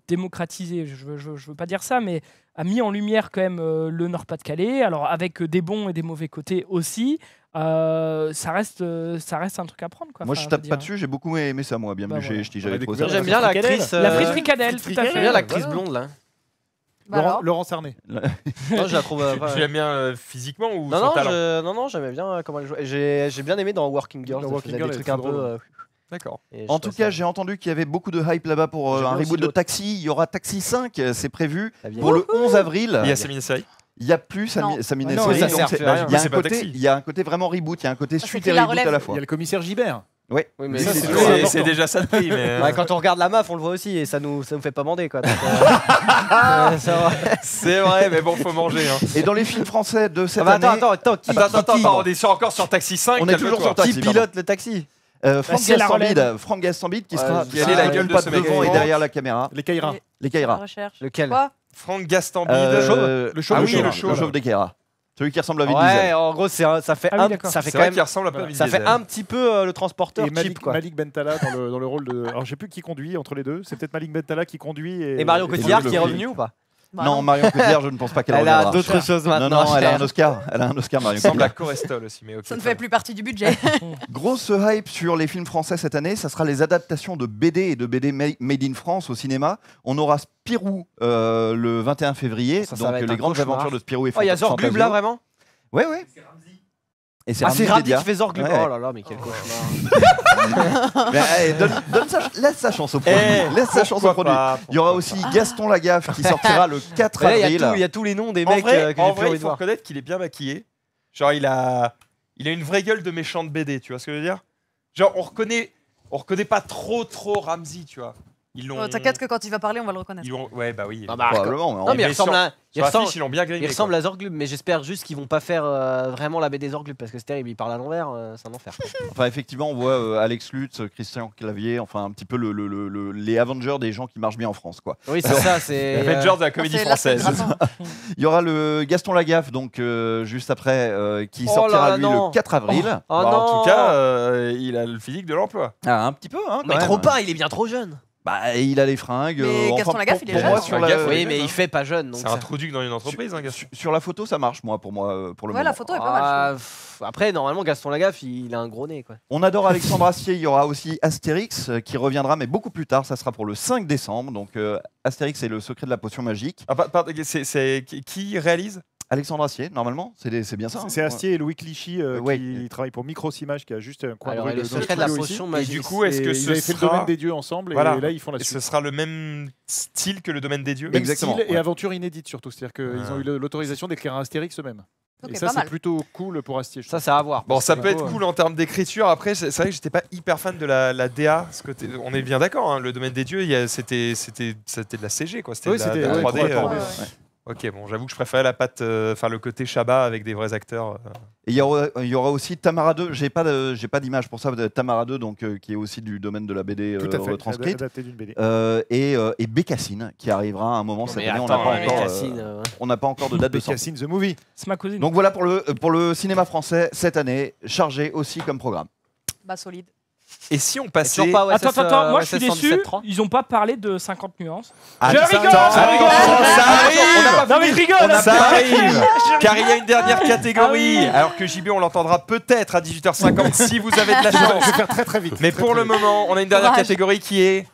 démocratisé, je veux, je, je veux pas dire ça, mais a mis en lumière quand même euh, le Nord-Pas-de-Calais, alors avec des bons et des mauvais côtés aussi. Euh, ça reste, euh, ça reste un truc à prendre, quoi. Moi, enfin, je tape pas dessus. J'ai beaucoup aimé ça, moi. Bienvenue chez les Ch'tis. J'aime bien l'actrice. La Frise Fricadelle, tout à fait. J'aime bien l'actrice blonde là. Bah Laurent, Laurent Sarnet. Non, je la trouve. Euh, tu l'aimes bien euh, physiquement ou non, son non, talent je, non, non, j'aimais bien euh, comment elle jouait. J'ai j'ai bien aimé dans Working Girl. Dans Working Girl, des trucs un peu. D'accord. En tout cas, j'ai entendu qu'il y avait beaucoup de hype là-bas pour un reboot de Taxi. Il y aura Taxi cinq, c'est prévu pour le onze avril. Il y a Samy Nessay. Il n'y a plus Samy Nessay. Il y a un côté vraiment reboot, il y a un côté suite et reboot à la fois. Il y a le commissaire Gibert. Oui, oui, mais c'est déjà ça de prix. Mais ouais, quand on regarde la M A F, on le voit aussi et ça nous, ça nous fait pas bander. Euh... c'est vrai, mais bon, faut manger. Hein. Et dans les films français de cette ah bah, année. Attends, attends, qui, attends, qui, attends, qui, attends, on est sur, encore sur Taxi cinq. On est toujours sur Taxi. Qui pilote le taxi? Euh, Franck Gastambide, Franck Gastambide qui sera la gueule de ce mec devant et derrière la caméra. Les Caïras. Les Caïras. Lequel? Franck Gastambide, euh, le chauve, ah oui, le chauve d'Ekera, celui qui ressemble à Vin Diesel. Ouais, en gros, un, ça fait ah oui, un, ça fait quand même, ressemble à Vin ça fait un petit peu euh, le transporteur. Et Malik, cheap, quoi. Malik Bentala dans le, dans le rôle de. Alors, je sais plus qui conduit entre les deux. C'est peut-être Malik Bentala qui conduit et. Et Marion Cotillard qui est revenue ou pas? Bah non, non, Marion Cotillard, je ne pense pas qu'elle Elle a d'autres choses maintenant. Non, non, elle a un Oscar. Elle a un Oscar, Marion Cotillard. Corestol aussi, mais okay, ça ne fait plus partie du budget. Grosse hype sur les films français cette année, ça sera les adaptations de B D et de B D Made in France au cinéma. On aura Spirou euh, le vingt et un février, ça, ça donc les grandes aventures de Spirou et Fantasio. Oh, il y a Zorglub là, vraiment? Oui, oui. Et c'est ah, Ramdi qui fait Zorglub. Ouais. Oh là là, mais quel oh. cauchemar. Mais, allez, donne, donne sa, laisse sa chance au produit. Eh, laisse sa chance au produit. Pas, il y aura aussi pas. Gaston Lagaffe qui sortira le quatre avril. Il y, y a tous les noms des en mecs vrai, euh, que j'ai plus envie de voir. En vrai, il faut reconnaître qu'il est bien maquillé. Genre, il a, il a une vraie gueule de méchant de B D, tu vois ce que je veux dire? Genre, on reconnaît, on reconnaît pas trop, trop Ramzi, tu vois. Oh, t'inquiète que quand il va parler, on va le reconnaître. Ils ont... Ouais, bah oui. Ah bah, probablement. Non, mais il ressemble à... il ressemble... Fiche, ils l'ont bien grillé, il ressemble à Zorglub, mais j'espère juste qu'ils vont pas faire euh, vraiment la B D Zorglub parce que c'est terrible. Il parle à l'envers, euh, c'est un enfer. Enfin, effectivement, on voit euh, Alex Lutz, Christian Clavier, enfin un petit peu le, le, le, le, les Avengers des gens qui marchent bien en France, quoi. Oui, c'est ça. C'est Avengers de la comédie ah, française. La il y aura le Gaston Lagaffe, donc euh, juste après, euh, qui oh sortira là, lui non. le quatre avril. Oh, oh bah, non. En tout cas, euh, il a le physique de l'emploi. Ah, un petit peu, hein. Mais trop pas. Il est bien trop jeune. Bah, il a les fringues. Mais Gaston enfin, Lagaffe, il est jeune. Moi, sur la... Gaffe, oui, mais il fait pas jeune. C'est un trou duc dans une entreprise, hein, Gaston. Sur la photo, ça marche, moi, pour moi, pour le ouais, moment. La photo est pas ah, mal. Pff, après, normalement, Gaston Lagaffe, il a un gros nez, quoi. On adore Alexandre Astier. Il y aura aussi Astérix qui reviendra, mais beaucoup plus tard. Ça sera pour le cinq décembre. Donc, euh, Astérix et le secret de la potion magique. Ah, pardon, c'est qui réalise? Alexandre Astier, normalement, c'est bien ça. C'est hein, Astier et Louis Clichy euh, ouais. qui travaillent pour Microsimage, qui a juste un coin de rue. Le secret de la potion magique. Et du coup, est-ce que ce sera le domaine des dieux ensemble voilà. et là ils font la suite. Et ce sera le même style que le domaine des dieux. Même exactement. Style ouais. Et aventure inédite surtout, c'est-à-dire qu'ils ah. ont eu l'autorisation d'écrire un Astérix eux-mêmes. Okay, et ça, c'est plutôt cool pour Astier. Ça, c'est à voir. Bon, ça peut être cool en termes d'écriture. Après, c'est vrai que j'étais pas hyper fan de la, la D A. Ce côté, on est bien d'accord. Hein, le domaine des dieux, c'était de la C G, quoi. C'était de la trois D. Ok, bon, j'avoue que je préfère la patte, euh, enfin le côté Chabat avec des vrais acteurs. Il y aura, y aura aussi Tamara deux, j'ai pas, de, j'ai pas d'image pour ça, Tamara deux, donc, euh, qui est aussi du domaine de la B D euh, retranscrite. Euh, et, euh, et Bécassine, qui arrivera à un moment non, cette année, attends, on n'a pas, euh, euh... pas encore de date de sortie. Bécassine the Movie. C'est ma cousine. Donc voilà pour le, pour le cinéma français cette année, chargé aussi comme programme. Bah solide. Et si on passait... Pas, ouais, attends, attends, attends, moi ouais, je suis déçu, ils n'ont pas parlé de cinquante nuances. Ah, je rigole, ça rigole, ça arrive. Non mais rigole, ça arrive. Car il y a une dernière catégorie, ah oui. Alors que J B, on l'entendra peut-être à dix-huit heures cinquante si vous avez de la chance. Je vais faire très très vite. Mais très, pour très le vite. moment, on a une dernière catégorie qui est...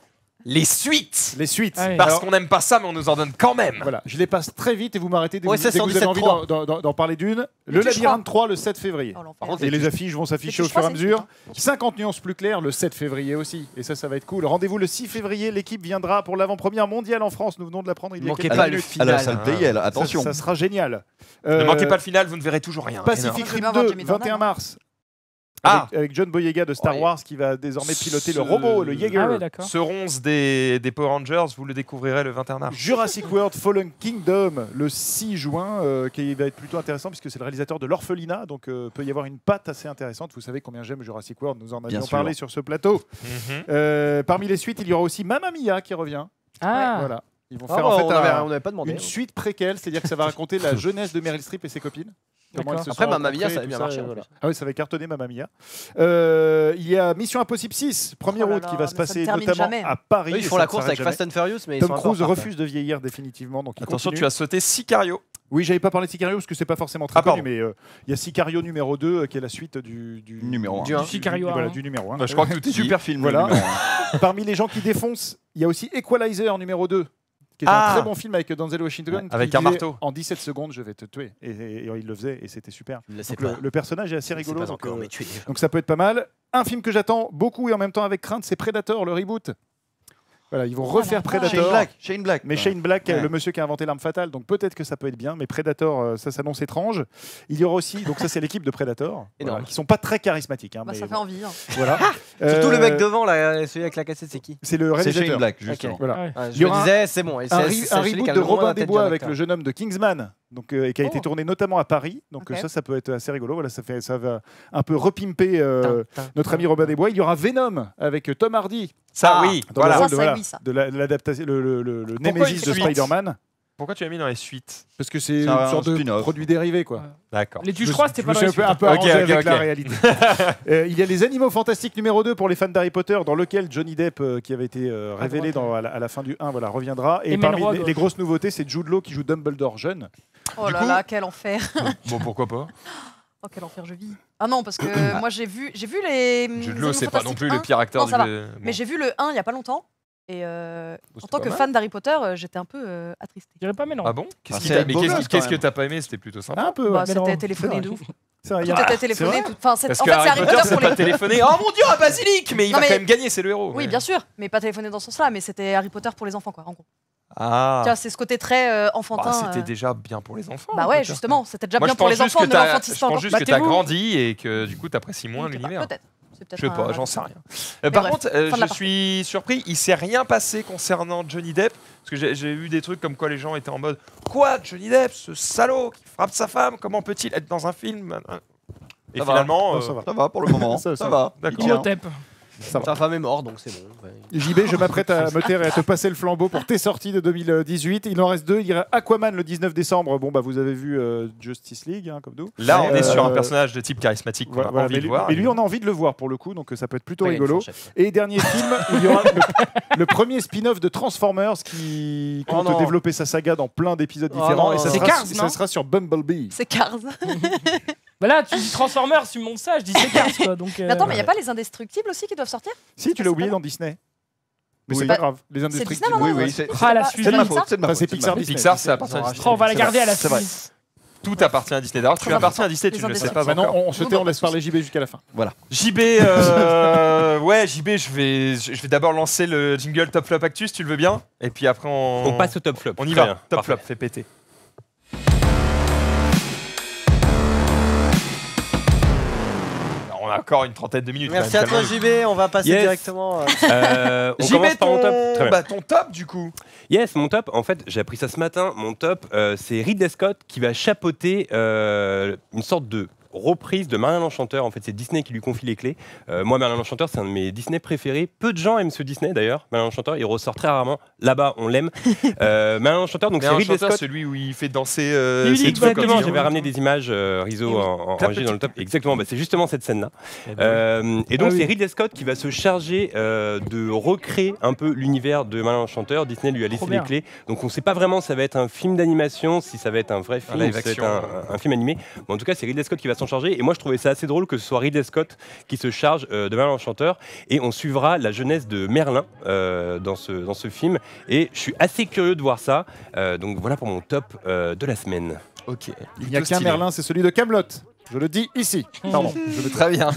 Les suites. Les suites. Ah oui. Parce Alors... qu'on n'aime pas ça, mais on nous en donne quand même. Voilà, je les passe très vite et vous m'arrêtez dès, ouais, dès que vous avez envie d'en parler d'une. Le Labyrinthe trois, le sept février. Oh, par contre, et les affiches vont s'afficher au fur et à mesure. cinquante nuances plus claires, le sept février aussi. Et ça, ça va être cool. Rendez-vous le six février. L'équipe viendra pour l'avant-première mondiale en France. Nous venons de l'apprendre il y a quelques minutes. Ne manquez pas le final. Attention. Ça sera génial. Ne manquez pas le final, vous ne verrez toujours rien. Pacific Rim deux, vingt et un mars. Ah. Avec, avec John Boyega de Star Wars qui va désormais piloter ce... le robot, le Jaeger. Ah, ce ronce des, des Power Rangers, vous le découvrirez le vingt et un mars. Jurassic World Fallen Kingdom le six juin, euh, qui va être plutôt intéressant puisque c'est le réalisateur de l'Orphelinat, donc euh, peut y avoir une patte assez intéressante. Vous savez combien j'aime Jurassic World, nous en avions parlé sur ce plateau. Mm-hmm. euh, parmi les suites, il y aura aussi Mamma Mia qui revient. Ah. Voilà. Ils vont oh, faire en fait on avait, un, on avait pas demandé, une suite préquelle, c'est-à-dire que ça va raconter la jeunesse de Meryl Streep et ses copines. Après, Mamma Mia, ça avait bien marché. Voilà. Ah oui, ça avait cartonné, Mamma Mia. Euh, il y a Mission Impossible six, premier août, oh qui va se passer notamment jamais. à Paris. Oui, ils font la course avec jamais. Fast and Furious, mais Tom Cruise refuse de vieillir définitivement. Donc attention, continue. Tu as sauté Sicario. Oui, j'avais pas parlé de Sicario parce que c'est pas forcément très ah, connu, mais il euh, y a Sicario numéro deux euh, qui est la suite du, du numéro un. Du, du, Sicario, du, voilà, du numéro un. Bah, je crois que tout est super film. Voilà. Parmi les gens qui défoncent, il y a aussi Equalizer numéro deux. Qui est ah. un très bon film avec Denzel Washington, ouais, avec un marteau. En dix-sept secondes, je vais te tuer. Et, et, et il le faisait, et c'était super. Donc le, le personnage est assez rigolo. Donc, encore, euh, donc ça peut être pas mal. Un film que j'attends beaucoup et en même temps avec crainte, c'est Predator, le reboot. Voilà, ils vont oh, refaire Predator. Shane Black. Shane Black. Mais ouais. Shane Black, ouais. le monsieur qui a inventé l'arme fatale, donc peut-être que ça peut être bien. Mais Predator, ça s'annonce étrange. Il y aura aussi, donc ça c'est l'équipe de Predator, voilà, qui sont pas très charismatiques. Hein, bah, mais ça bon. fait envie. Hein. Voilà. euh... Surtout le mec devant, là, celui avec la cassette, c'est qui? C'est le réalisateur. C'est Shane Black, justement. Okay. Voilà. Ouais. Je me disais, c'est bon. Un, un, un reboot de Robin des Bois avec le jeune homme de Kingsman. Donc, euh, et qui a oh. été tourné notamment à Paris, donc okay. euh, ça, ça peut être assez rigolo. Voilà, ça, fait, ça va un peu repimper euh, notre ami Robin des Bois. Il y aura Venom avec Tom Hardy. Ça, ah, oui, dans voilà. le rôle de l'adaptation, voilà, le, le, le Némésis de Spider-Man. Pourquoi tu l'as mis dans les suites? Parce que c'est une sorte un de produit dérivé, quoi. D'accord. Les Tuches trois, c'était pas dans les suites. Un peu arrangé okay, okay, avec okay. la réalité. euh, il y a les Animaux Fantastiques numéro deux pour les fans d'Harry Potter, dans lequel Johnny Depp, euh, qui avait été euh, révélé dans, à, la, à la fin du un, voilà, reviendra. Et, Et parmi Roy, les, les grosses nouveautés, c'est Jude Law qui joue Dumbledore jeune. Oh du là coup, là, quel enfer. Bon, pourquoi pas? Oh, quel enfer je vis. Ah non, parce que ah. moi, j'ai vu, j'ai vu les... Jude Law, c'est pas non plus le pire acteur du... Mais j'ai vu le un il y a pas longtemps. Et euh, en tant que mal. fan d'Harry Potter, euh, j'étais un peu euh, attristée. Je dirais pas Mélan. Ah bon? Qu'est-ce que t'as pas aimé? C'était plutôt sympa. Ah, un peu. Bah, c'était téléphoné d'où? Tout était téléphoné. Enfin, en fait, c'est Harry Potter pour les... pas téléphoné. Oh mon Dieu, un basilic! Mais il non, va mais... quand même gagner, c'est le héros. Oui, ouais. bien sûr, mais pas téléphoné dans ce sens-là. Mais c'était Harry Potter pour les enfants, quoi, en gros. Ah. Tu vois, c'est ce côté très euh, enfantin. Bah, c'était déjà bien pour les enfants. Bah ouais, justement, c'était déjà bien pour les enfants. Ne l'enfantise pas encore. Je pense juste que t'as grandi et que du coup, t'apprécies moins l'univers. Peut-être. Je sais pas, j'en sais rien. Euh, par bref, contre, euh, je suis surpris, il s'est rien passé concernant Johnny Depp, parce que j'ai eu des trucs comme quoi les gens étaient en mode « Quoi, Johnny Depp, ce salaud qui frappe sa femme, comment peut-il être dans un film ?» Et ça finalement, va. Euh, ça, va. ça va pour le moment, ça, ça, ça va. va. D'accord. Sa femme est morte, donc c'est bon. Ouais. J B, je m'apprête à me taire et à te passer le flambeau pour tes sorties de deux mille dix-huit. Il en reste deux. Il y a Aquaman le dix-neuf décembre. Bon, bah vous avez vu euh, Justice League, hein, comme nous. Là, on euh, est sur un personnage de type charismatique. Voilà, voilà, envie mais, de lui, voir, mais lui, on a envie de le voir pour le coup, donc ça peut être plutôt ouais, rigolo. Et dernier film, il y aura le, le premier spin-off de Transformers qui compte oh développer sa saga dans plein d'épisodes oh différents. Non, et ça sera, Cars, ça sera sur Bumblebee. C'est Cars. Voilà, tu dis Transformers, tu me montres ça, je dis c'est Cars, quoi. Donc, euh... mais attends, mais il n'y a pas les Indestructibles aussi qui doivent sortir? Si, tu l'as oublié dans Disney. Mais oui. c'est pas grave, les Indestructibles. Oui, oui, c'est ah, la suite. C'est ma faute, c'est ma faute. C'est Pixar, Pixar, ça appartient à Disney. On va la garder à la suite. Tout appartient à Disney. D'ailleurs, tu appartiens à Disney, tu ne le sais pas. Maintenant, on se tait, on laisse parler J B jusqu'à la fin. Voilà. J B, euh... ouais, J B, je vais, je vais d'abord lancer le jingle Top Flop Actus, tu le veux bien? Et puis après, on. On passe au Top Flop. On y va. Top Flop, fais péter. On on a encore une trentaine de minutes. Merci à toi, J B. On va passer yes. directement. Euh, on J B, commence par ton... mon top. Très bien. Bah, ton top, du coup. Yes, mon top. En fait, j'ai appris ça ce matin. Mon top, euh, c'est Ridley Scott qui va chapeauter euh, une sorte de reprise de Merlin l'Enchanteur. En fait, c'est Disney qui lui confie les clés. Euh, moi, Merlin l'Enchanteur, c'est un de mes Disney préférés. Peu de gens aiment ce Disney, d'ailleurs. Merlin l'Enchanteur, il ressort très rarement. Là-bas, on l'aime. Euh, Merlin l'Enchanteur, donc c'est Ridley Scott, celui où il fait danser. Euh, oui, exactement. J'avais ramené des images euh, Rizzo oui, en, en régie dans le top. Exactement. Bah, c'est justement cette scène-là. Euh, et donc, ah, oui. c'est Ridley Scott qui va se charger euh, de recréer un peu l'univers de Merlin l'Enchanteur. Disney lui a laissé les clés. Donc, on ne sait pas vraiment si ça va être un film d'animation, si ça va être un vrai film, si ça va être un, un film animé. Mais en tout cas, c'est Ridley Scott qui va s'en charger, et moi je trouvais ça assez drôle que ce soit Ridley Scott qui se charge euh, de Merlin l'Enchanteur, et on suivra la jeunesse de Merlin euh, dans, ce, dans ce film, et je suis assez curieux de voir ça, euh, donc voilà pour mon top euh, de la semaine. Ok. Il n'y a qu'un Merlin, c'est celui de Kaamelott. Je le dis ici. Pardon. Je veux très bien.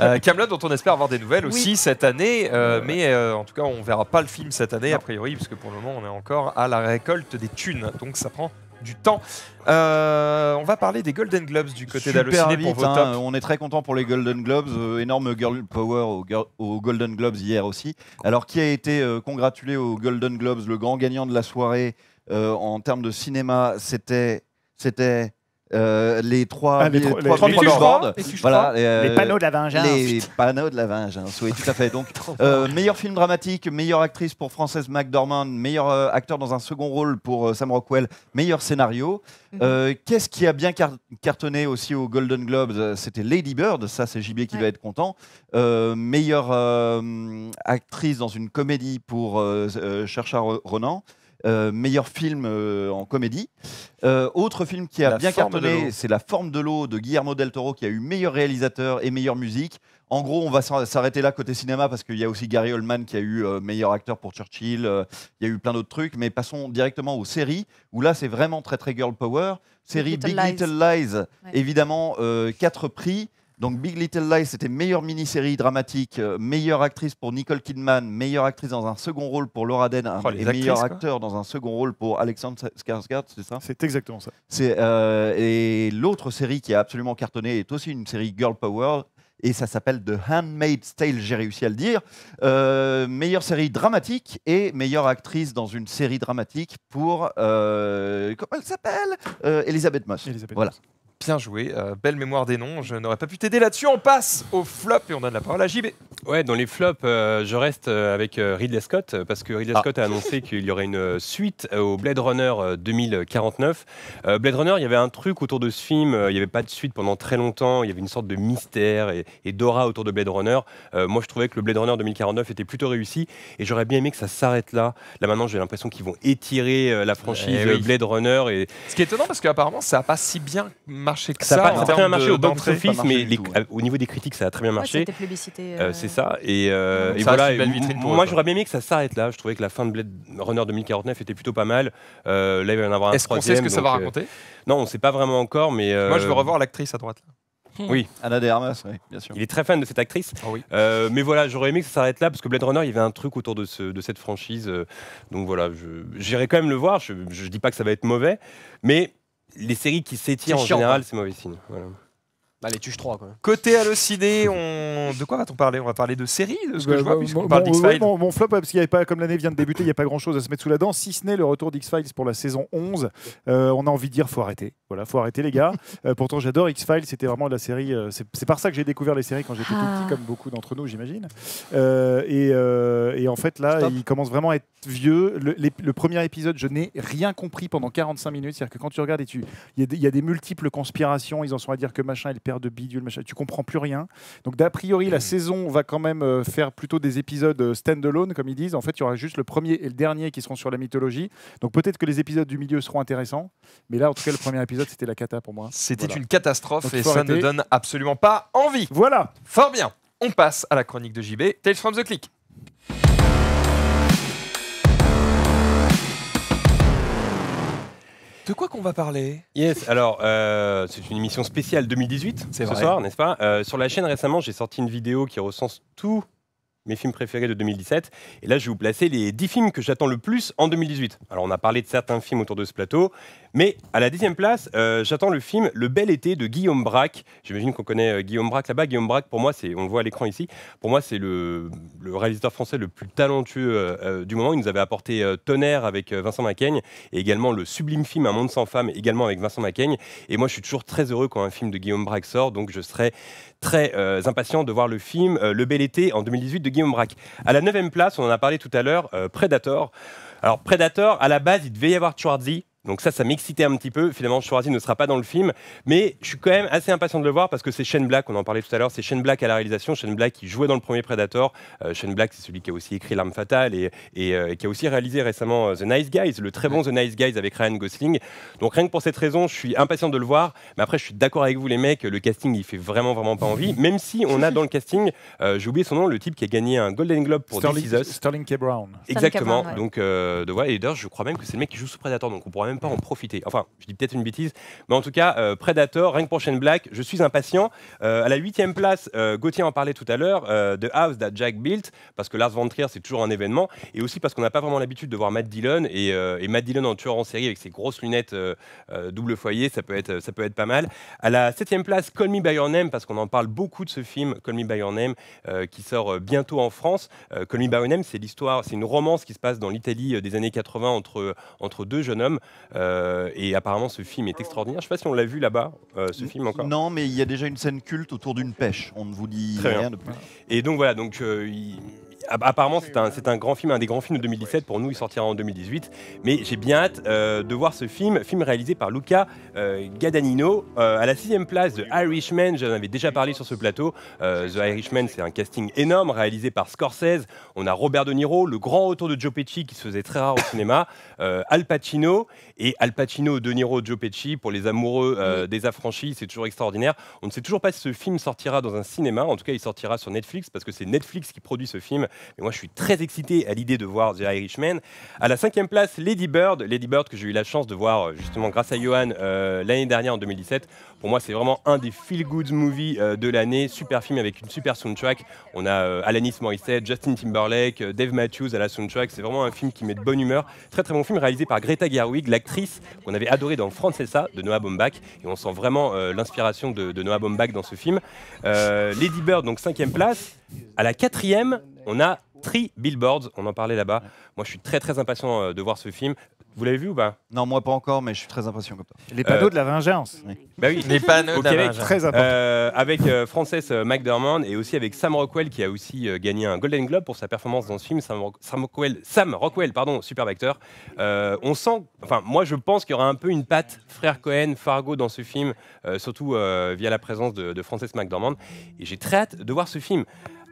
Euh, Kaamelott, dont on espère avoir des nouvelles oui. aussi cette année, euh, mais euh, en tout cas on verra pas le film cette année non. a priori, puisque pour le moment on est encore à la récolte des thunes, donc ça prend du temps. Euh, on va parler des Golden Globes du côté d'Allociné pour vos hein, tops. On est très content pour les Golden Globes, euh, énorme girl power aux, girl, aux Golden Globes hier aussi. Alors qui a été euh, congratulé aux Golden Globes, le grand gagnant de la soirée euh, en termes de cinéma, c'était c'était euh, les trois ah, les les, trois, trois, les, trois, trois les, voilà, euh, les panneaux de la vengeance. Les panneaux de la vengeance, oui, tout à fait. Donc euh, meilleur film dramatique, meilleure actrice pour Frances McDormand, meilleur euh, acteur dans un second rôle pour euh, Sam Rockwell, meilleur scénario. Euh, qu'est-ce qui a bien car cartonné aussi aux Golden Globes? C'était Lady Bird, ça c'est J B qui ouais. va être content. Euh, meilleure euh, actrice dans une comédie pour euh, euh, Saoirse Ronan. Euh, meilleur film euh, en comédie. Euh, autre film qui a la bien cartonné, c'est La Forme de l'eau de Guillermo del Toro, qui a eu meilleur réalisateur et meilleure musique. En gros, on va s'arrêter là côté cinéma, parce qu'il y a aussi Gary Oldman qui a eu euh, meilleur acteur pour Churchill, il euh, y a eu plein d'autres trucs, mais passons directement aux séries, où là c'est vraiment très très girl power. Série Big Little Lies, ouais. évidemment, euh, quatre prix. Donc Big Little Lies, c'était meilleure mini-série dramatique, euh, meilleure actrice pour Nicole Kidman, meilleure actrice dans un second rôle pour Laura Dern, oh, et meilleur acteur dans un second rôle pour Alexandre Skarsgård, c'est ça? C'est exactement ça. Euh, et l'autre série qui a absolument cartonné est aussi une série girl power, et ça s'appelle The Handmaid's Tale, j'ai réussi à le dire. Euh, meilleure série dramatique et meilleure actrice dans une série dramatique pour... Euh, comment elle s'appelle euh, Elisabeth Moss. Elisabeth voilà. Moss. Bien joué, euh, belle mémoire des noms, je n'aurais pas pu t'aider là-dessus. On passe au flop et on donne la parole à J B. Ouais, dans les flops, euh, je reste avec euh, Ridley Scott, parce que Ridley ah. Scott a annoncé qu'il y aurait une suite au Blade Runner deux mille quarante-neuf. Euh, Blade Runner, il y avait un truc autour de ce film, euh, il n'y avait pas de suite pendant très longtemps, il y avait une sorte de mystère et, et d'aura autour de Blade Runner. Euh, moi, je trouvais que le Blade Runner deux mille quarante-neuf était plutôt réussi, et j'aurais bien aimé que ça s'arrête là. Là, maintenant, j'ai l'impression qu'ils vont étirer euh, la franchise euh, oui. Blade Runner. Et... Ce qui est étonnant, parce qu'apparemment, ça n'a pas si bien... marché que ça. Ça a pas très bien marché au box-office, mais les, tout, ouais. au niveau des critiques, ça a très bien marché. Ouais, c'était plébiscité. Euh... Euh, c'est ça. Et, euh, et ça voilà. Et moi, j'aurais bien aimé que ça s'arrête là. Je trouvais que la fin de Blade Runner deux mille quarante-neuf était plutôt pas mal. Euh, là, il va y en avoir un troisième. Est-ce qu'on sait ce que ça va raconter? euh... Non, on ne sait pas vraiment encore, mais... Euh... Moi, je veux revoir l'actrice à droite, là. Oui, Ana de Armas, oui, bien sûr. Il est très fan de cette actrice. Oh oui. euh, mais voilà, j'aurais aimé que ça s'arrête là, parce que Blade Runner, il y avait un truc autour de, ce, de cette franchise. Euh, donc voilà, j'irai quand même le voir. Je ne dis pas que ça va être mauvais, mais... Les séries qui s'étirent en général, c'est mauvais signe. Voilà. Bah, les tuches trois, quoi. Côté Allociné, on... de quoi va-t-on parler? On va parler de séries, de ce que bah, je vois, bah, puisqu'on bon, parle bon, d'X-Files. Ouais, bon, mon flop, parce qu'il n'y avait pas, comme l'année vient de débuter, il n'y a pas grand-chose à se mettre sous la dent, si ce n'est le retour d'X-Files pour la saison onze. Euh, on a envie de dire, faut arrêter. Voilà, faut arrêter, les gars. Euh, pourtant, j'adore X-Files, c'était vraiment de la série. Euh, c'est par ça que j'ai découvert les séries quand j'étais ah. tout petit, comme beaucoup d'entre nous, j'imagine. Euh, et, euh, et en fait, là, Stop. il commence vraiment à être vieux. Le, les, le premier épisode, je n'ai rien compris pendant quarante-cinq minutes. C'est-à-dire que quand tu regardes, il y, y a des multiples conspirations, ils en sont à dire que machin, il perd de bidule, machin, tu comprends plus rien. Donc d'a priori, la saison va quand même euh, faire plutôt des épisodes stand-alone, comme ils disent. En fait, il y aura juste le premier et le dernier qui seront sur la mythologie. Donc peut-être que les épisodes du milieu seront intéressants. Mais là, en tout cas, le premier épisode, c'était la cata pour moi. C'était voilà. une catastrophe. Donc, et ça arrêter. ne donne absolument pas envie. Voilà. Fort bien. On passe à la chronique de J B, Tales from the Click. De quoi qu'on va parler? Yes, alors euh, c'est une émission spéciale deux mille dix-huit ce soir, n'est-ce pas? Euh, sur la chaîne récemment, j'ai sorti une vidéo qui recense tout mes films préférés de deux mille dix-sept. Et là, je vais vous placer les dix films que j'attends le plus en deux mille dix-huit. Alors, on a parlé de certains films autour de ce plateau, mais à la dixième place, euh, j'attends le film Le Bel Été de Guillaume Braque. J'imagine qu'on connaît euh, Guillaume Braque là-bas. Guillaume Braque, pour moi, c'est, on le voit à l'écran ici, pour moi, c'est le, le réalisateur français le plus talentueux euh, euh, du moment. Il nous avait apporté euh, Tonnerre avec euh, Vincent Macaigne, et également le sublime film Un monde sans femmes, également avec Vincent Macaigne. Et moi, je suis toujours très heureux quand un film de Guillaume Braque sort, donc je serai très euh, impatient de voir le film euh, Le Bel Été en deux mille dix-huit de Guillaume Braque. À la neuvième place, on en a parlé tout à l'heure, euh, Predator. Alors Predator, à la base, il devait y avoir Schwarzy, donc ça, ça m'excitait un petit peu. Finalement, Schwarzy ne sera pas dans le film, mais je suis quand même assez impatient de le voir parce que c'est Shane Black, on en parlait tout à l'heure, c'est Shane Black à la réalisation, Shane Black qui jouait dans le premier Predator. Euh, Shane Black, c'est celui qui a aussi écrit L'Arme Fatale et, et euh, qui a aussi réalisé récemment The Nice Guys, le très bon The Nice Guys avec Ryan Gosling. Donc rien que pour cette raison, je suis impatient de le voir, mais après je suis d'accord avec vous les mecs, le casting, il fait vraiment, vraiment pas envie, même si on a dans le casting, euh, j'ai oublié son nom, le type qui a gagné un Golden Globe pour Sterling, This Is Us. Sterling K. Brown. Exactement, Brown, ouais. Donc euh, de voir, et d'ailleurs je crois même que c'est le mec qui joue sous Predator, donc on pourra même pas en profiter. Enfin, je dis peut-être une bêtise, mais en tout cas, euh, Predator, rien que pour Shane Black, je suis impatient. Euh, à la huitième place, euh, Gauthier en parlait tout à l'heure, euh, The House That Jack Built, parce que Lars von Trier, c'est toujours un événement, et aussi parce qu'on n'a pas vraiment l'habitude de voir Matt Dillon, et, euh, et Matt Dillon en tueur en série avec ses grosses lunettes euh, euh, double foyer, ça peut être, ça peut être pas mal. À la septième place, Call Me By Your Name, parce qu'on en parle beaucoup de ce film, Call Me By Your Name, euh, qui sort bientôt en France. Euh, Call Me By Your Name, c'est l'histoire, c'est une romance qui se passe dans l'Italie des années quatre-vingts entre, entre deux jeunes hommes. Euh, et apparemment, ce film est extraordinaire. Je ne sais pas si on l'a vu là-bas, euh, ce N film encore. Non, mais il y a déjà une scène culte autour d'une pêche. On ne vous dit Très rien bien. de plus. Et donc voilà, donc, euh, il... apparemment, c'est un, c'est un grand film, un des grands films de deux mille dix-sept. Pour nous, il sortira en deux mille dix-huit. Mais j'ai bien hâte euh, de voir ce film, film réalisé par Luca euh, Guadagnino. Euh, à la sixième place, The Irishman, j'en avais déjà parlé sur ce plateau. Euh, The Irishman, c'est un casting énorme, réalisé par Scorsese. On a Robert De Niro, le grand retour de Joe Pesci, qui se faisait très rare au cinéma. Euh, Al Pacino, et Al Pacino, De Niro, Joe Pesci, pour les amoureux euh, des affranchis, c'est toujours extraordinaire. On ne sait toujours pas si ce film sortira dans un cinéma. En tout cas, il sortira sur Netflix, parce que c'est Netflix qui produit ce film. Et moi, je suis très excité à l'idée de voir The Irishman. À la cinquième place, Lady Bird. Lady Bird que j'ai eu la chance de voir justement grâce à Johan euh, l'année dernière en deux mille dix-sept. Pour moi, c'est vraiment un des feel-good movies euh, de l'année. Super film avec une super soundtrack. On a euh, Alanis Morissette, Justin Timberlake, euh, Dave Matthews à la soundtrack. C'est vraiment un film qui met de bonne humeur. Très très bon film réalisé par Greta Gerwig, l'actrice qu'on avait adorée dans Francesa de Noah Baumbach. Et on sent vraiment euh, l'inspiration de, de Noah Baumbach dans ce film. Euh, Lady Bird, donc cinquième place. À la quatrième, on a Three Billboards, on en parlait là-bas. Moi, je suis très très impatient de voir ce film. Vous l'avez vu ou pas? Non, moi pas encore, mais je suis très impatient comme toi. Les panneaux euh, de la vengeance. Oui. Bah oui, les panneaux de la vengeance. Très important. Euh, avec euh, Frances McDormand et aussi avec Sam Rockwell qui a aussi euh, gagné un Golden Globe pour sa performance dans ce film. Sam, Ro Sam Rockwell, Sam Rockwell, pardon, superbe acteur. Euh, on sent, enfin moi je pense qu'il y aura un peu une patte frère Cohen, Fargo dans ce film, euh, surtout euh, via la présence de, de Frances McDormand. Et j'ai très hâte de voir ce film.